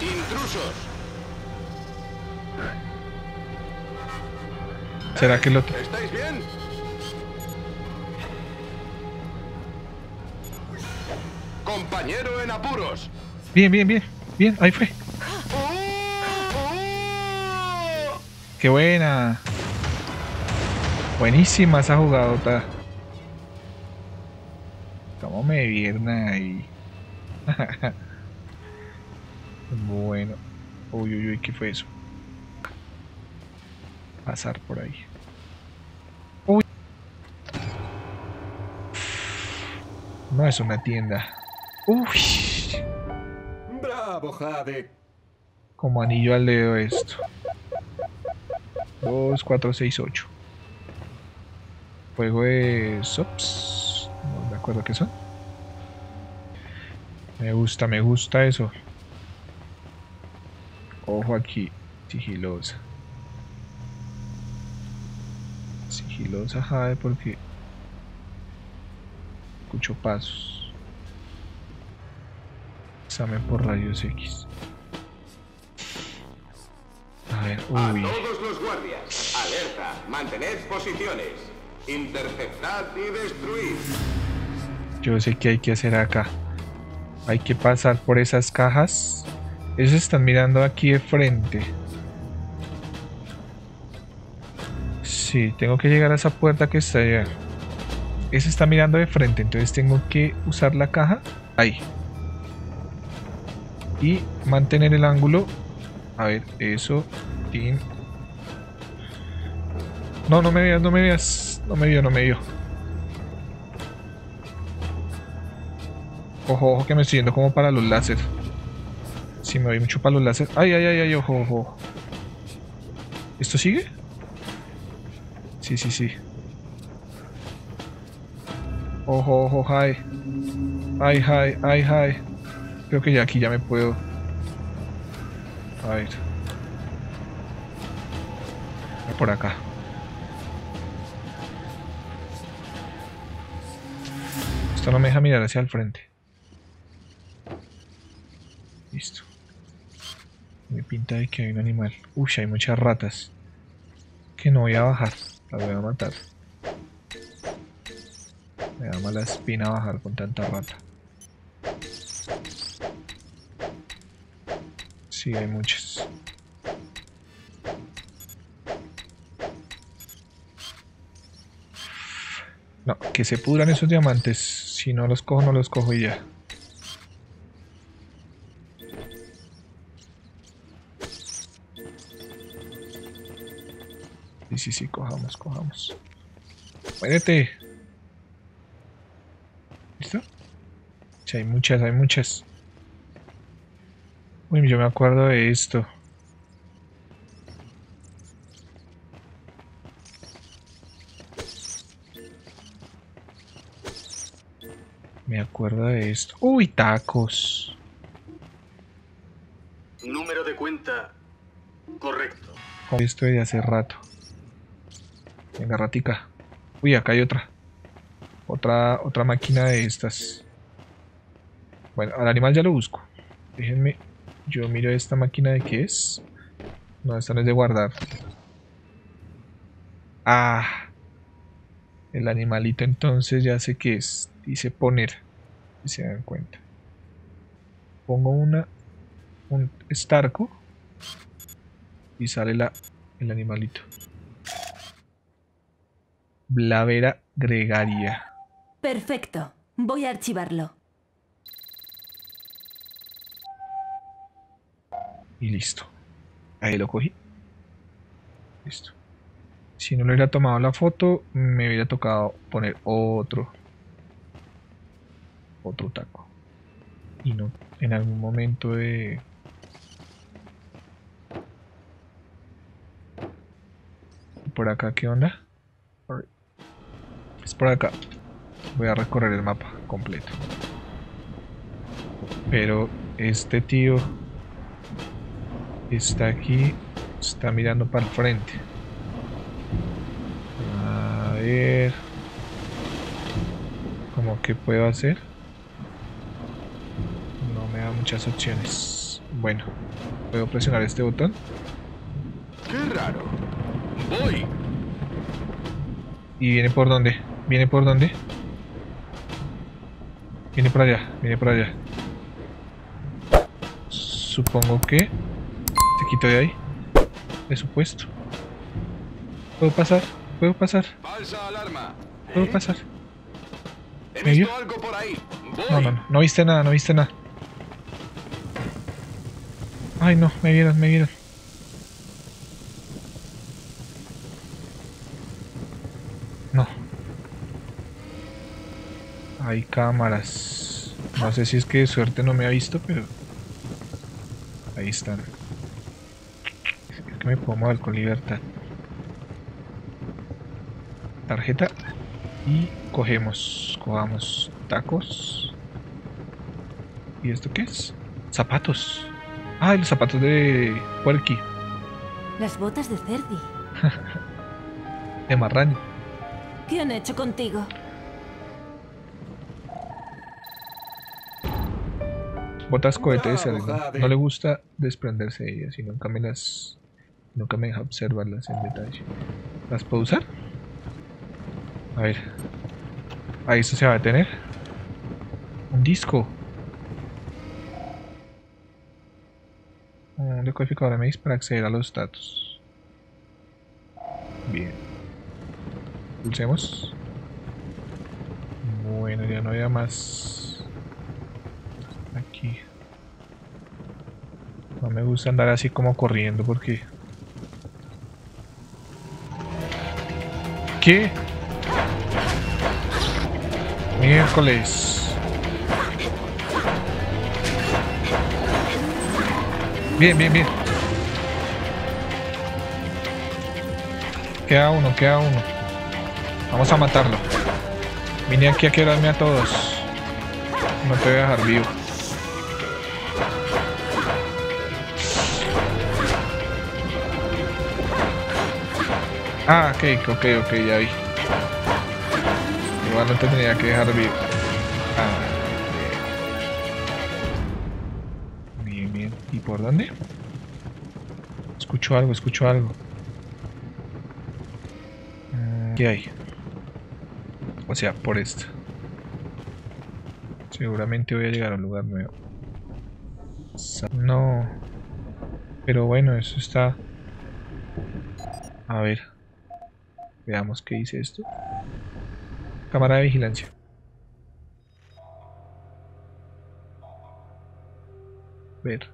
Intrusos. ¿Será que el otro? ¿Estáis bien? Compañero en apuros. Bien, bien, bien. Bien, ahí fue. ¡Qué buena! Buenísima esa jugadota. ¿Cómo me vierna ahí? Bueno. Uy, uy, uy, ¿qué fue eso? Pasar por ahí. Uy. No es una tienda. Uy. Bravo, Jade. Como anillo al dedo esto. dos, cuatro, seis, ocho. Juego de sops. No me acuerdo qué son. Me gusta, me gusta eso. Ojo aquí. Sigilosa. Sigilosa Jade porque escucho pasos. Examen por rayos X. A ver, uy. A todos los guardias, alerta, mantened posiciones, interceptad y destruid. Yo sé que hay que hacer acá. Hay que pasar por esas cajas. Ellos están mirando aquí de frente. Sí, tengo que llegar a esa puerta que está allá. Ese está mirando de frente, entonces tengo que usar la caja. Ahí. Y mantener el ángulo. A ver, eso. Tin. No, no me veas, no me veas. No me vio, no me vio. Ojo, ojo que me estoy yendo como para los láser. Si me voy mucho para los láser. Ay, ay, ay, ay, ojo, ojo. ¿Esto sigue? Sí, sí, sí. Ojo, ojo, Jade. Ay, Jade, ay, Jade. Creo que ya aquí ya me puedo. A ver. Por acá. Esto no me deja mirar hacia el frente. Listo. Me pinta de que hay un animal. Uy, hay muchas ratas. Que no voy a bajar. La voy a matar. Me da mala espina bajar con tanta rata. Sí, hay muchas. No, que se pudran esos diamantes. Si no los cojo, no los cojo y ya. Sí, sí, sí, cojamos, cojamos. ¡Muérete! ¿Listo? Sí, hay muchas, hay muchas. Uy, yo me acuerdo de esto. Me acuerdo de esto. ¡Uy, tacos! Número de cuenta correcto. Con esto de hace rato. Venga, ratica. Uy, acá hay otra. Otra, otra máquina de estas. Bueno, al animal ya lo busco. Déjenme, yo miro esta máquina de qué es. No, esta no es de guardar. Ah, el animalito entonces ya sé qué es. Dice poner, si se dan cuenta. Pongo una, un estarco y sale la, el animalito. Blavera gregaria. Perfecto, voy a archivarlo. Y listo. Ahí lo cogí. Listo. Si no le hubiera tomado la foto, me hubiera tocado poner otro. Otro taco. Y no, en algún momento de... Por acá, ¿qué onda? Es por acá. Voy a recorrer el mapa completo. Pero este tío... Está aquí, está mirando para el frente. A ver... ¿Cómo que puedo hacer? No me da muchas opciones. Bueno, ¿puedo presionar este botón? ¡Qué raro! ¡Voy! ¿Y viene por dónde? ¿Viene por dónde? Viene por allá, viene por allá. Supongo que... Quito de ahí, de supuesto. Puedo pasar, puedo pasar. Falsa alarma. Puedo ¿Eh? pasar. He ¿Me visto vio? Algo por ahí. Voy. No, no, no, no viste nada, no viste nada. Ay, no, me vieron, me vieron. No. Hay cámaras. No sé si es que de suerte no me ha visto, pero ahí están. Que me puedo mover con libertad. Tarjeta. Y cogemos. Cogamos tacos. ¿Y esto qué es? Zapatos. Ah, los zapatos de Puerky. Las botas de Zerdy. De marrano. ¿Qué han hecho contigo? Botas cohete de Zerdy. No le gusta desprenderse de ellas y nunca me las... Nunca me deja observarlas en detalle. ¿Las puedo usar? A ver. Ahí esto se va a detener. Un disco. Un decodificador M I X para acceder a los datos. Bien. Pulsemos. Bueno, ya no había más. Aquí. No me gusta andar así como corriendo porque... ¿Qué? Miércoles. Bien, bien, bien. Queda uno, queda uno. Vamos a matarlo. Vine aquí a quebrarme a todos. No te voy a dejar vivo. Ah, ok, ok, ok, ya vi. Igual no te tenía que dejar vivo. Ah, bien, bien. ¿Y por dónde? Escucho algo, escucho algo. ¿Qué hay? O sea, por esto. Seguramente voy a llegar a un lugar nuevo. No. Pero bueno, eso está... A ver. Veamos qué dice esto. Cámara de vigilancia. Ver.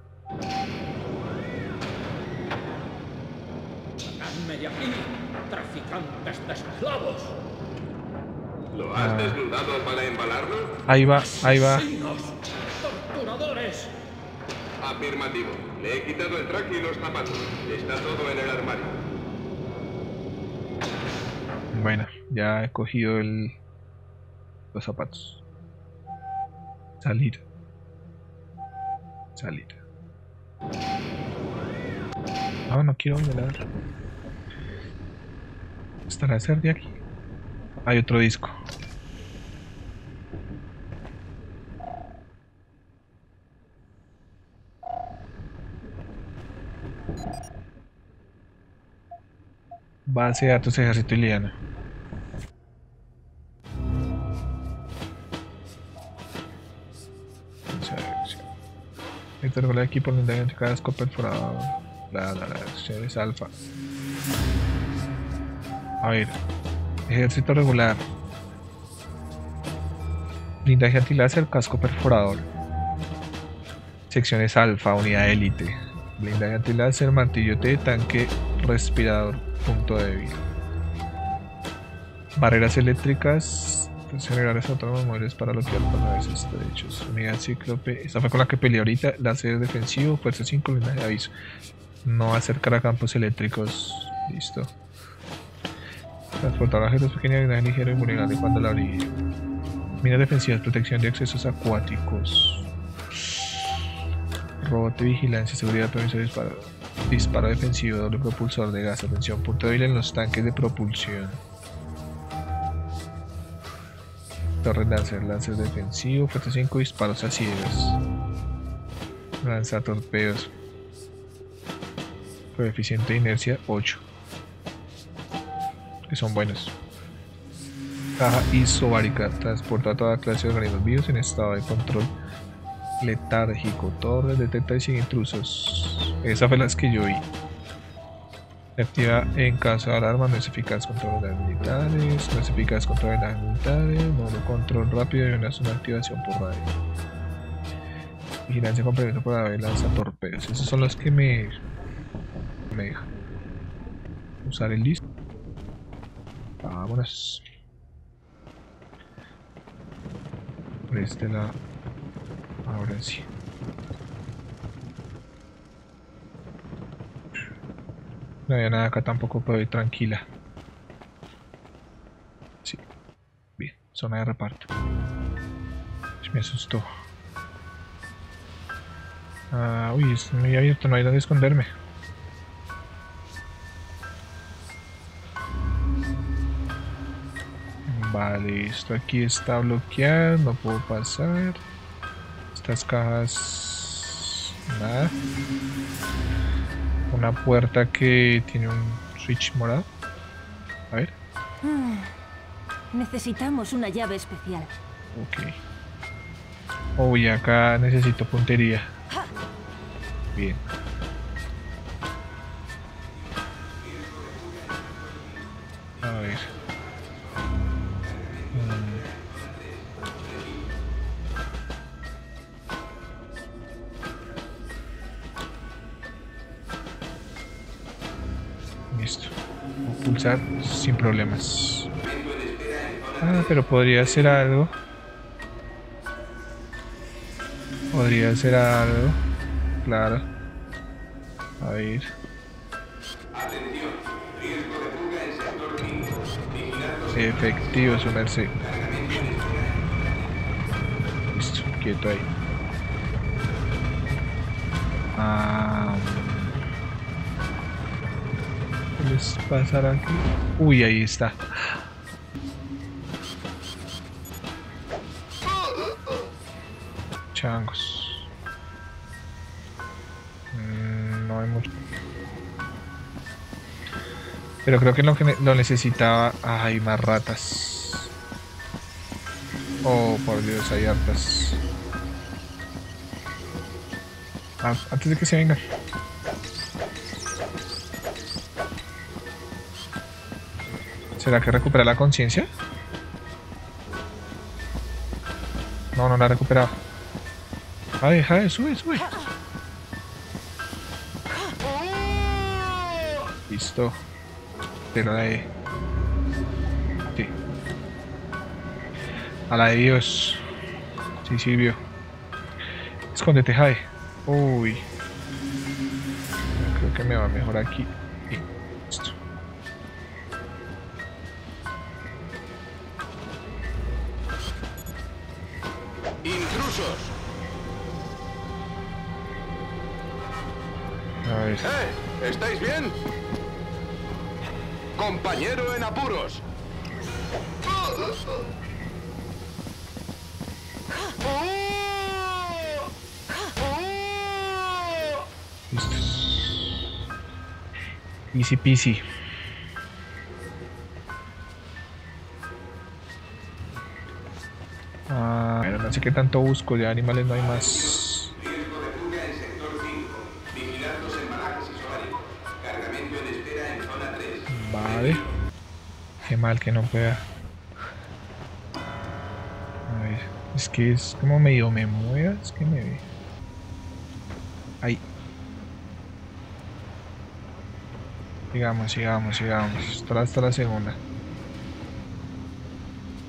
¡Sacadme de aquí, traficantes de esclavos! ¿Lo has ah. desnudado para embalarlo? Ahí va, ahí va. ¡Torturadores! Afirmativo. Le he quitado el traje y los zapatos. Está todo en el armario. Bueno, ya he cogido el, los zapatos. Salir. Salir. No, no quiero volar. ¿Estará Zerdy aquí? Hay otro disco. base de datos ejército Hillyano. Interrogar el equipo donde deben identificar casco perforado. La la la es alfa. A ver, ejército regular. Blindaje antiláser, casco perforador. Secciones alfa, unidad élite. Blindaje antiláser, martillo T, tanque respirador, punto débil. Barreras eléctricas. Generar autónomas móviles para bloquear cuando veces derechos. Unidad cíclope. Esta fue con la que peleé ahorita. Láser defensivo, fuerza cinco, blindaje de aviso. No acercar a campos eléctricos. Listo. Transportar objetos pequeños, blindaje ligero y vulnerable cuando la orilla. Minas defensivas, protección de accesos acuáticos. Robot de vigilancia, seguridad, permiso de disparo. Disparo defensivo, doble propulsor de gas. Atención, punto débil en los tanques de propulsión. Torre láser, láser defensivo, fuerte cinco, disparos a ciegas. Lanza torpedos. Coeficiente de inercia ocho. Que son buenos. Caja isobárica, transporta a toda clase de organismos vivos en estado de control letárgico. Torres detecta y sin intrusos. Esa fue las que yo vi. Se activa en caso de alarma, no es eficaz contra las militares, no es eficaz contra las militares, modo control rápido y una sola activación por radio. Vigilancia con permiso para ver lanzatorpedos. Esos son los que me, me dejan. Usar el listo. Vámonos. Préstela. Ahora sí. No había nada acá tampoco, puedo ir tranquila. Sí. Bien, zona de reparto. Me asustó. Ah, uy, es muy abierto, no hay donde esconderme. Vale, esto aquí está bloqueado, no puedo pasar. Estas cajas... nada. Una puerta que tiene un switch morado. A ver. Necesitamos una llave especial. Ok. Uy, oh, acá necesito puntería. Bien. A ver. Sin problemas. Ah, pero podría hacer algo. Podría hacer algo. Claro. A ver. Efectivo, su merced. Listo, quieto ahí. Ah. Pasar aquí. Uy, ahí está. Changos. Mm, no hay mucho. Pero creo que lo que ne lo necesitaba. Ay, más ratas. Oh, por Dios, hay hartas. Ah, antes de que se vengan. ¿Será que recupera la conciencia? No, no la ha recuperado. Ah, deja de, sube, sube. Listo. Te la de... Sí. A la de Dios. Sí sirvió. Escóndete, Jade. Uy. Creo que me va mejor aquí. ¿Estáis bien? Compañero en apuros. Listos. Easy peasy. Ah, bueno, no sé qué tanto busco, ya animales no hay más. Vale. Qué mal que no pueda. A ver, es que es como medio me mueva, es que me ve. Ahí. Sigamos, sigamos, sigamos. Hasta la, hasta la segunda.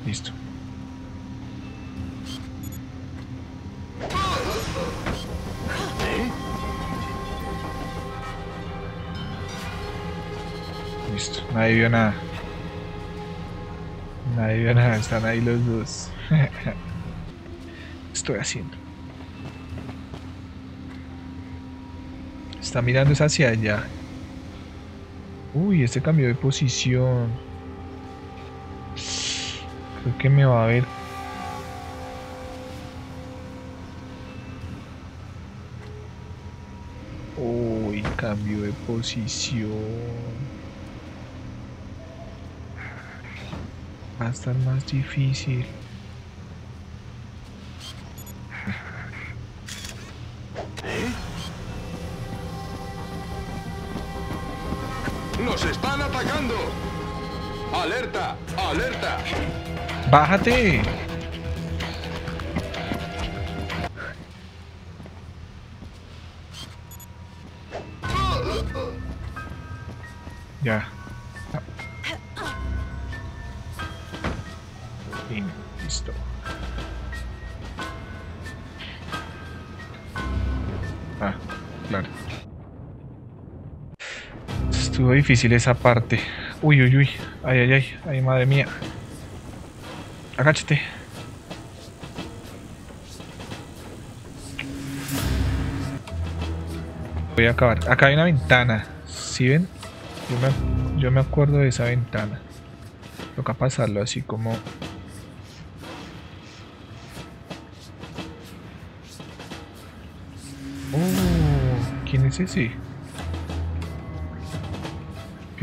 Listo. Listo, nadie vio nada. Nadie vio nada, están ahí los dos. ¿Qué estoy haciendo? Está mirando hacia allá. Uy, este cambio de posición. Creo que me va a ver. Uy, cambio de posición. Va a estar más difícil. ¡Nos están atacando! ¡Alerta! ¡Alerta! ¡Bájate! Ya. Listo. Ah, claro. Estuvo difícil esa parte. Uy, uy, uy. Ay, ay, ay. Ay, madre mía. Agáchate. Voy a acabar. Acá hay una ventana. ¿Sí ven? Yo me, yo me acuerdo de esa ventana. Toca pasarlo así como... ¿Quién es ese?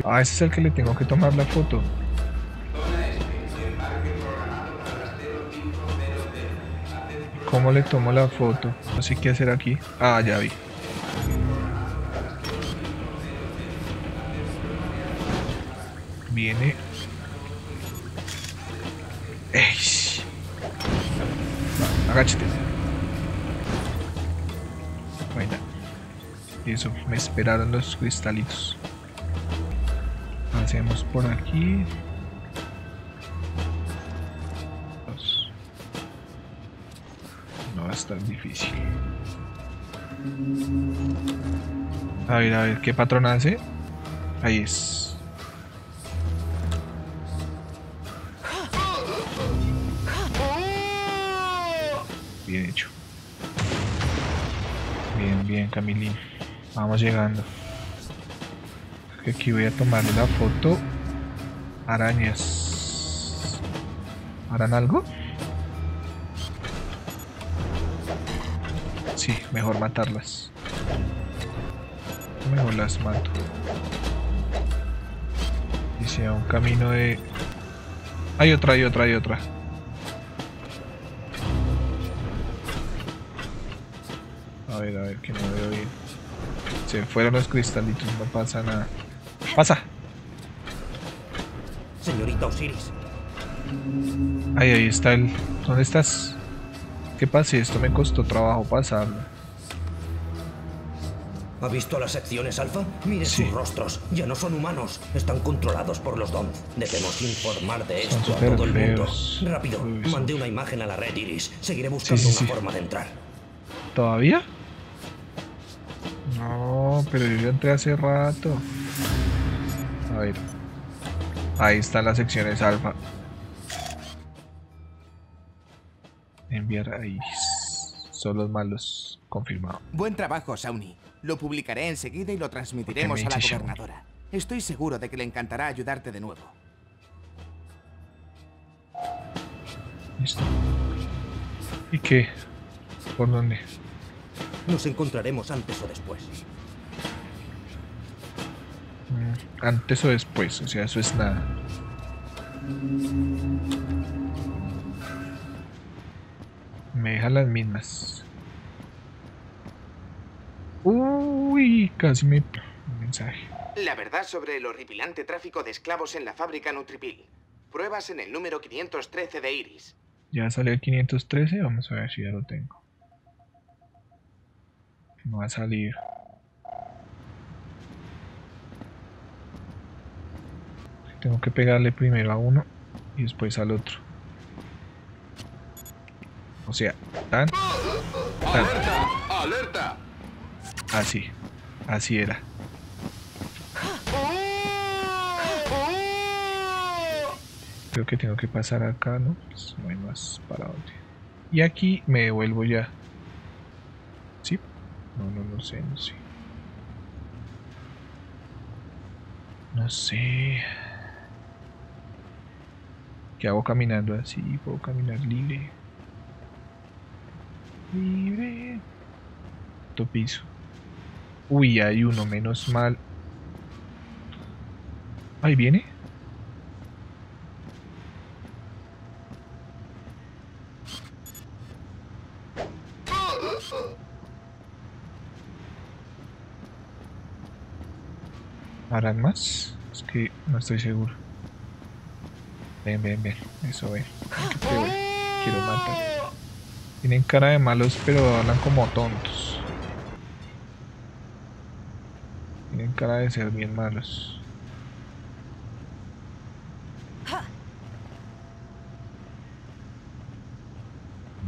Ah, ese es el que le tengo que tomar la foto. ¿Cómo le tomo la foto? No sé qué hacer aquí. Ah, ya vi. Viene. Eish. Agáchate. Bueno. Y eso, me esperaron los cristalitos. Pasemos por aquí. No va a estar difícil. A ver, a ver, ¿qué patrón hace? Ahí es. Bien hecho. Bien, bien, Camilín. Vamos llegando. Aquí voy a tomarle la foto. Arañas. ¿Harán algo? Sí, mejor matarlas. Mejor las mato. Y sea un camino de... Hay otra, hay otra, hay otra. A ver, a ver, que no veo bien. Se fueron los cristalitos, no pasa nada. ¡Pasa! Señorita Osiris. Ahí, ahí está el... ¿Dónde estás? ¿Qué pasa? Esto me costó trabajo pasarlo. ¿Ha visto las secciones alfa? Mire sí. Sus rostros. Ya no son humanos. Están controlados por los D O M. Debemos informar de esto a todo el mundo. Rápido, Uy, mandé una imagen a la Red Iris. Seguiré buscando sí, sí, una sí. forma de entrar. ¿Todavía? No, pero yo ya entré hace rato. A ver. Ahí están las secciones alfa. Enviar ahí. Son los malos. Confirmado. Buen trabajo, Shauni. Lo publicaré enseguida y lo transmitiremos a la gobernadora. Estoy seguro de que le encantará ayudarte de nuevo. Listo. ¿Y qué? ¿Por dónde? Nos encontraremos antes o después. Antes o después, o sea, eso es nada. me deja las mismas. Uy, casi me... mensaje. La verdad sobre el horripilante tráfico de esclavos en la fábrica Nutripil. Pruebas en el número quinientos trece de Iris. Ya salió el quinientos trece, vamos a ver si ya lo tengo. No va a salir. Tengo que pegarle primero a uno y después al otro. O sea, tan, tan. ¡Alerta! ¡Alerta! Así, así era. Creo que tengo que pasar acá, ¿no? Pues no hay más para dónde. Y aquí me devuelvo ya. ¿Sí? No, no, no sé, no sé. No sé. ¿Qué hago caminando así? ¿Puedo caminar libre? Libre. Otro piso. Uy, hay uno, menos mal. Ahí viene. ¿Harán más? Es que no estoy seguro. Ven, ven, ven. Eso, ven. Que te voy. Quiero matar. Tienen cara de malos, pero hablan como tontos. Tienen cara de ser bien malos.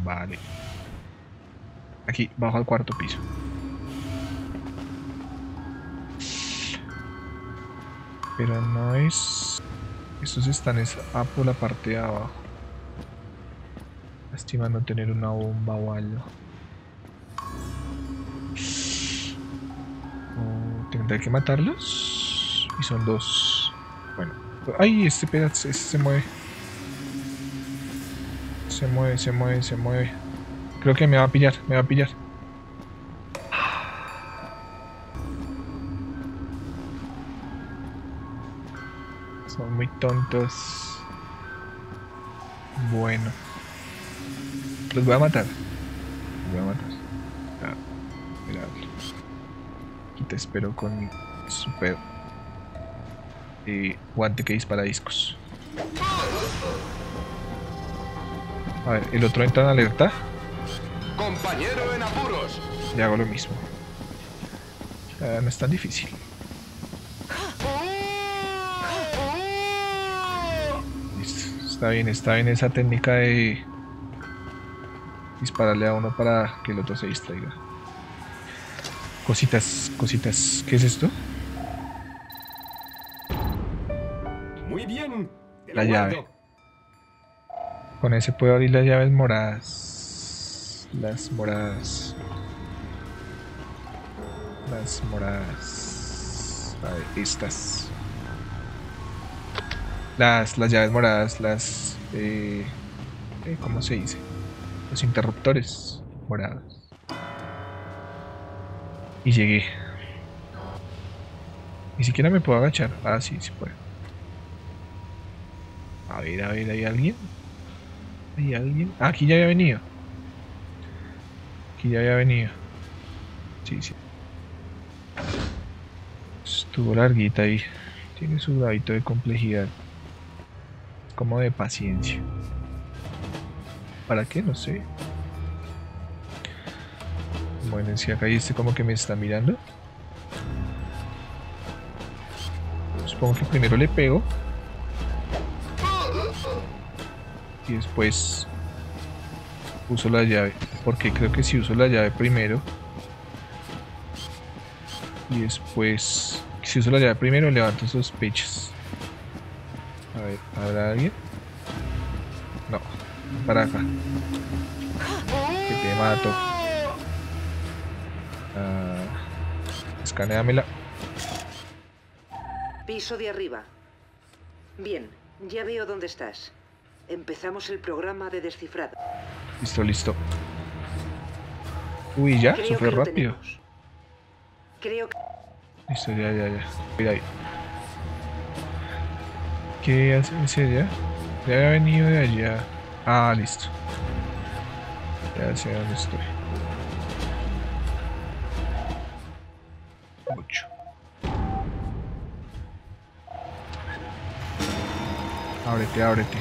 Vale. Aquí, bajo al cuarto piso. Pero no es... Estos están es a por la parte de abajo. Lástima no tener una bomba o algo. Oh, ¿tendré que matarlos? Y son dos. Bueno. ¡Ay! Este pedazo este se mueve. Se mueve, se mueve, se mueve. Creo que me va a pillar, me va a pillar. Son muy tontos. Bueno. Los voy a matar. Los voy a matar. Ah, mira. Aquí te espero con mi super eh, guante que dispara discos. A ver, el otro entra en alerta. Compañero en apuros. Ya hago lo mismo. Ah, no es tan difícil. Está bien, está bien esa técnica de dispararle a uno para que el otro se distraiga. Cositas, cositas. ¿Qué es esto? Muy bien. La llave. Con ese puedo abrir las llaves moradas. Las moradas. Las moradas. A ver, estas. Las, las llaves moradas, las... Eh, eh, ¿cómo se dice? Los interruptores morados. Y llegué. Ni siquiera me puedo agachar. Ah, sí, sí puedo. A ver, a ver, ¿hay alguien? ¿Hay alguien? Ah, aquí ya había venido. Aquí ya había venido. Sí, sí. Estuvo larguita ahí. Tiene su hábito de complejidad. Como de paciencia. ¿Para qué? No sé. Bueno, si acá este como que me está mirando. Supongo que primero le pego. Y después uso la llave. Porque creo que si uso la llave primero. Y después... Si uso la llave primero, levanto sospechas. A ver, ¿habrá alguien? No, para acá. Que te mato. Ah, escaneámela. Piso de arriba. Bien, ya veo dónde estás. Empezamos el programa de descifrado. Listo, listo. Uy, ya, súper rápido. Creo que... Listo, ya, ya, ya. Mira ahí. ¿Qué hace? ¿Es allá? Ya había venido de allá. Ah, listo. A ver si dónde estoy. Mucho. Ábrete, ábrete.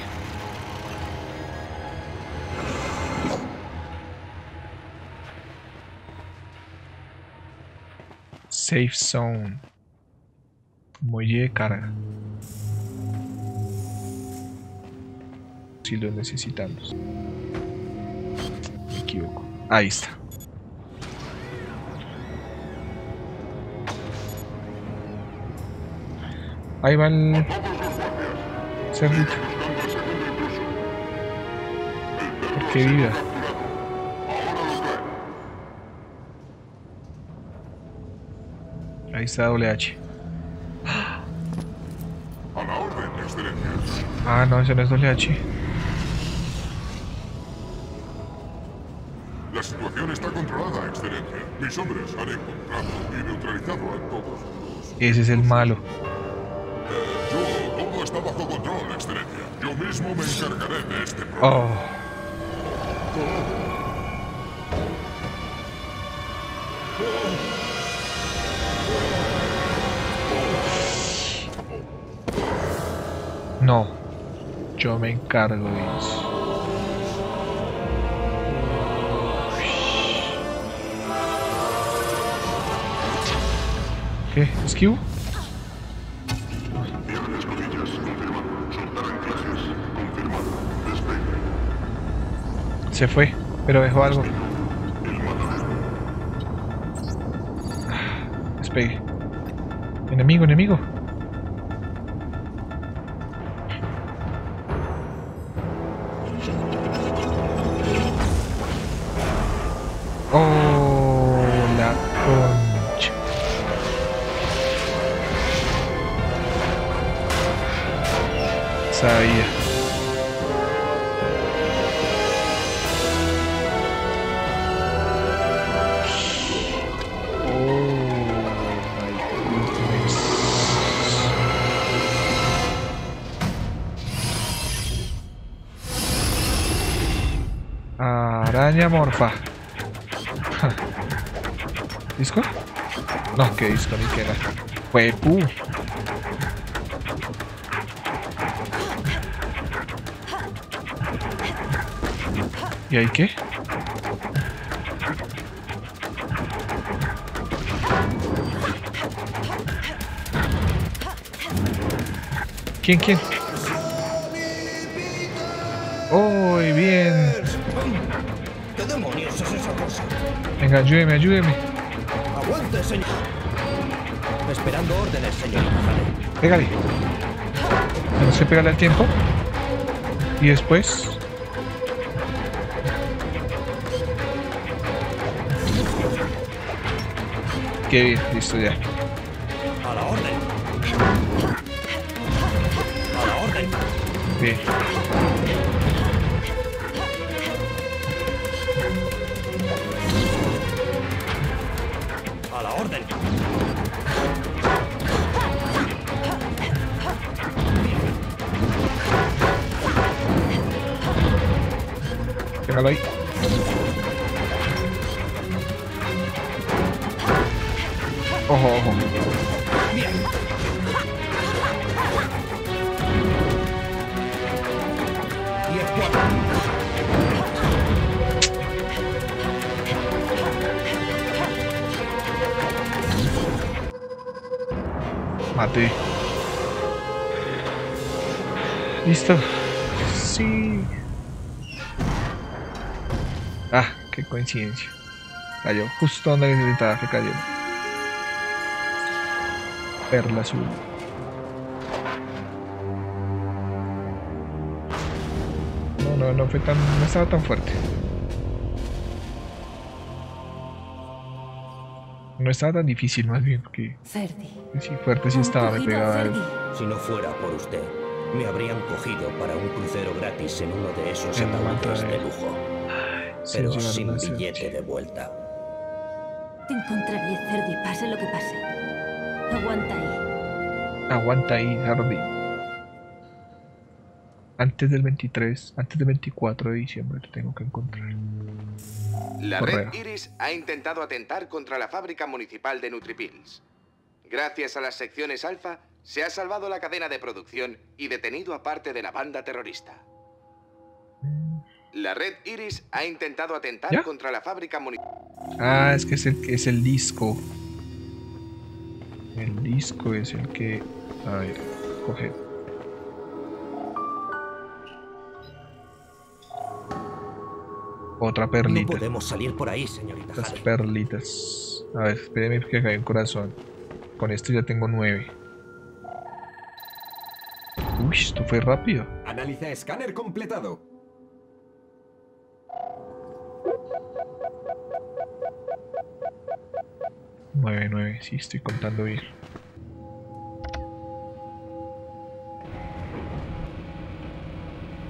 Safe zone. Muelle de carga. Si lo necesitamos. Me equivoco. Ahí está. Ahí va el cerdito. ¿Por qué vida? Ahí está doble hache. Ah, no, ese no es doble hache. La situación está controlada, Excelencia. Mis hombres han encontrado y neutralizado a todos los... Ese es el malo. Eh, yo, todo está bajo control, Excelencia. Yo mismo me encargaré de este problema. Oh. No, yo me encargo de eso. ¿Qué? ¿Esquivo? Viernes noticias, confirmado. Soltar anclajes, confirmado. Despegue. Se fue, pero dejó algo. Despegue. Enemigo, enemigo. Morfa. ¿Disco? No, que disco ni queda. Huepú. ¿Y ahí qué? ¿Quién, quién? ¡Oh, bien! Venga, ayúdeme, ayúdeme. Aguante, señor. Esperando órdenes, señor. Pégale. No sé pegarle al tiempo. Y después. Qué bien, listo ya. A la orden. A la orden. Bien. Ahí. Ojo, ojo. Maté. Listo. Sí. Ah, qué coincidencia. Cayó justo donde necesitaba que cayera. Perla azul. No, no, no fue tan... no estaba tan fuerte. No estaba tan difícil, más bien, porque... Zerdy. Sí, fuerte sí estaba, me pegaba el... Si no fuera por usted, me habrían cogido para un crucero gratis en uno de esos ataúdes de lujo. Pero sin, sin billete de vuelta. Te encontraré, Zerdy, pase lo que pase. Aguanta ahí. Aguanta ahí, Zerdy. Antes del veintitrés, antes del veinticuatro de diciembre te tengo que encontrar. La Correa. Red Iris ha intentado atentar contra la fábrica municipal de Nutripils. Gracias a las secciones alfa, se ha salvado la cadena de producción y detenido a parte de la banda terrorista. La Red Iris ha intentado atentar ¿Ya? contra la fábrica municipal. Ah, es que es el, es el disco. El disco es el que... A ver, coge. Otra perlita. No podemos salir por ahí, señorita. Las perlitas. A ver, espéreme que cae un corazón. Con esto ya tengo nueve. Uy, esto fue rápido. Analiza escáner completado. nueve, nueve, sí, estoy contando bien.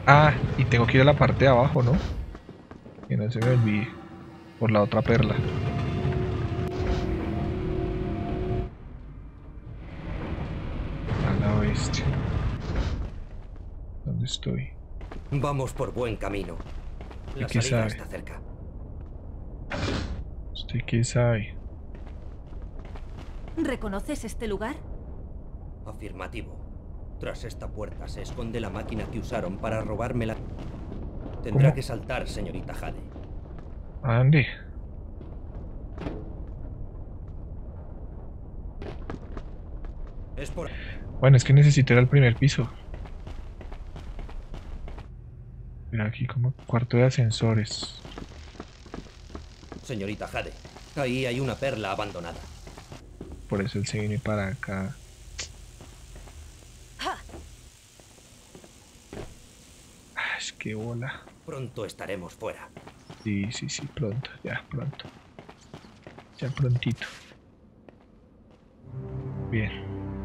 Ah, y tengo que ir a la parte de abajo, ¿no? Que no se me olvide. Por la otra perla. A la bestia. ¿Dónde estoy? Vamos por buen camino. La ¿Qué salida sabe? Está cerca. ¿Usted qué sabe? ¿Reconoces este lugar? Afirmativo. Tras esta puerta se esconde la máquina que usaron para robarme la... Tendrá ¿Cómo? que saltar, señorita Jade. Andy. Es por... Bueno, es que necesito ir al primer piso. Mira, aquí como cuarto de ascensores. Señorita Jade, ahí hay una perla abandonada. Por eso él se viene para acá. Es que bola. Pronto estaremos fuera. Sí, sí, sí, pronto, ya, pronto. Ya prontito. Bien,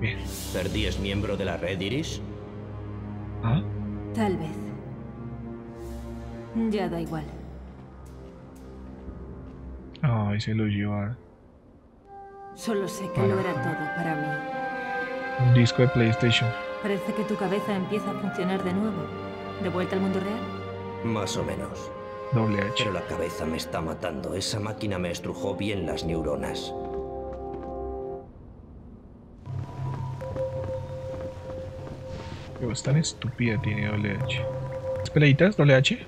bien. ¿Zerdy es miembro de la Red Iris? ¿Ah? Tal vez. Ya da igual. Ay, se lo lleva. Solo sé que bueno. no era todo para mí. Un disco de PlayStation. Parece que tu cabeza empieza a funcionar de nuevo. ¿De vuelta al mundo real? Más o menos. Doble H. Pero la cabeza me está matando. Esa máquina me estrujó bien las neuronas. Pero es tan estúpida, tiene doble H. ¿Las peleitas, doble H?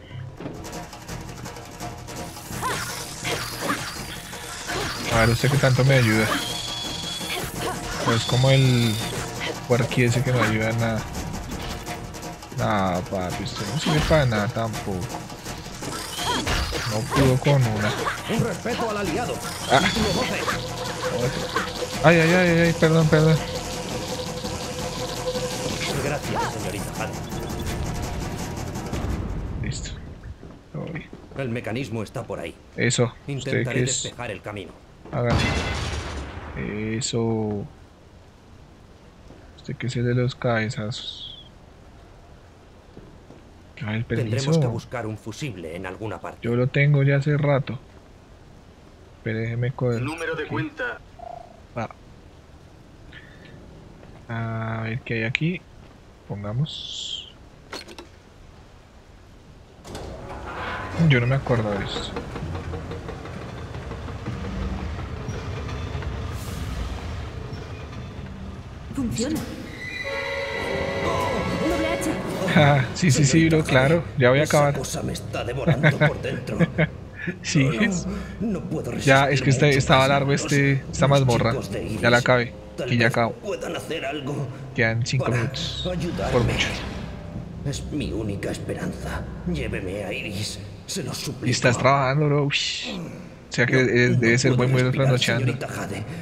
A ver, usted que tanto me ayuda. Pero es como el Quarky ese que no ayuda en nada. Nah, papi, usted no sirve para nada tampoco. No pudo con una. Un respeto al aliado. Ah. Ay, ay, ay, ay, perdón, perdón. Gracias, señorita Hale. Listo. Voy. El mecanismo está por ahí. Eso. Intentaré despejar el camino. Hágame. Eso. Usted que es el de los cabezazos. Ah, el permiso. Tendremos que buscar un fusible en alguna parte. Yo lo tengo ya hace rato. Pero déjeme coger. Número de aquí. Cuenta. Ah. A ver qué hay aquí. Pongamos. Yo no me acuerdo de eso. Funciona. Ah, sí, sí, sí, bro, claro. Ya voy a acabar. Esa cosa me está devorando por dentro. Sí. No, no ya, es que está, estaba largo este, esta mazmorra. Ya la acabé. Y ya acabo. Quedan cinco minutos. Por mucho. Es mi única esperanza. Lléveme a Iris. Se lo suplico. Y estás trabajando, bro. Ush. O sea que no, debe ser muy muy trasnochando.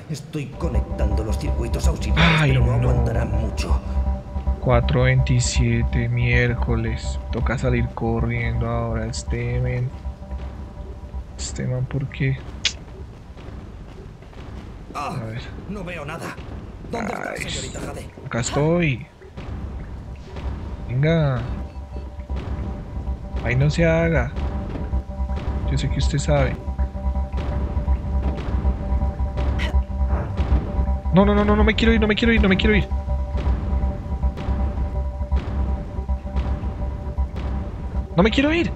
Estoy conectando los circuitos auxiliares. Ay, pero no aguantará mucho. cuatro veintisiete miércoles. Toca salir corriendo ahora este men. Este man, ¿por qué? A ver. No veo nada. ¿Dónde está, señorita Jade? Acá estoy. Venga. Ahí no se haga. Yo sé que usted sabe. No, no, no, no, no me quiero ir, no me quiero ir, no me quiero ir. No me quiero ir.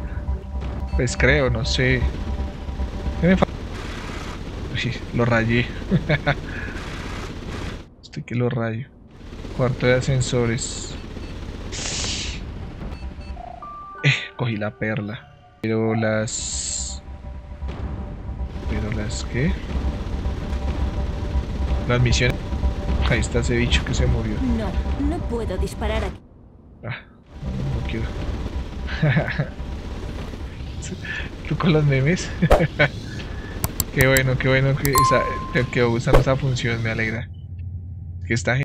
Pues creo, no sé. ¿Qué me falta? Uy, lo rayé. Estoy que lo rayo. Cuarto de ascensores. Eh, cogí la perla. Pero las... Pero las ¿qué? Las misiones. Ahí está ese bicho que se murió. No, no puedo disparar aquí. Ah, no, no quiero. Tú con los memes. Qué bueno, qué bueno que esa, te quedó gustando esa función, me alegra. Que está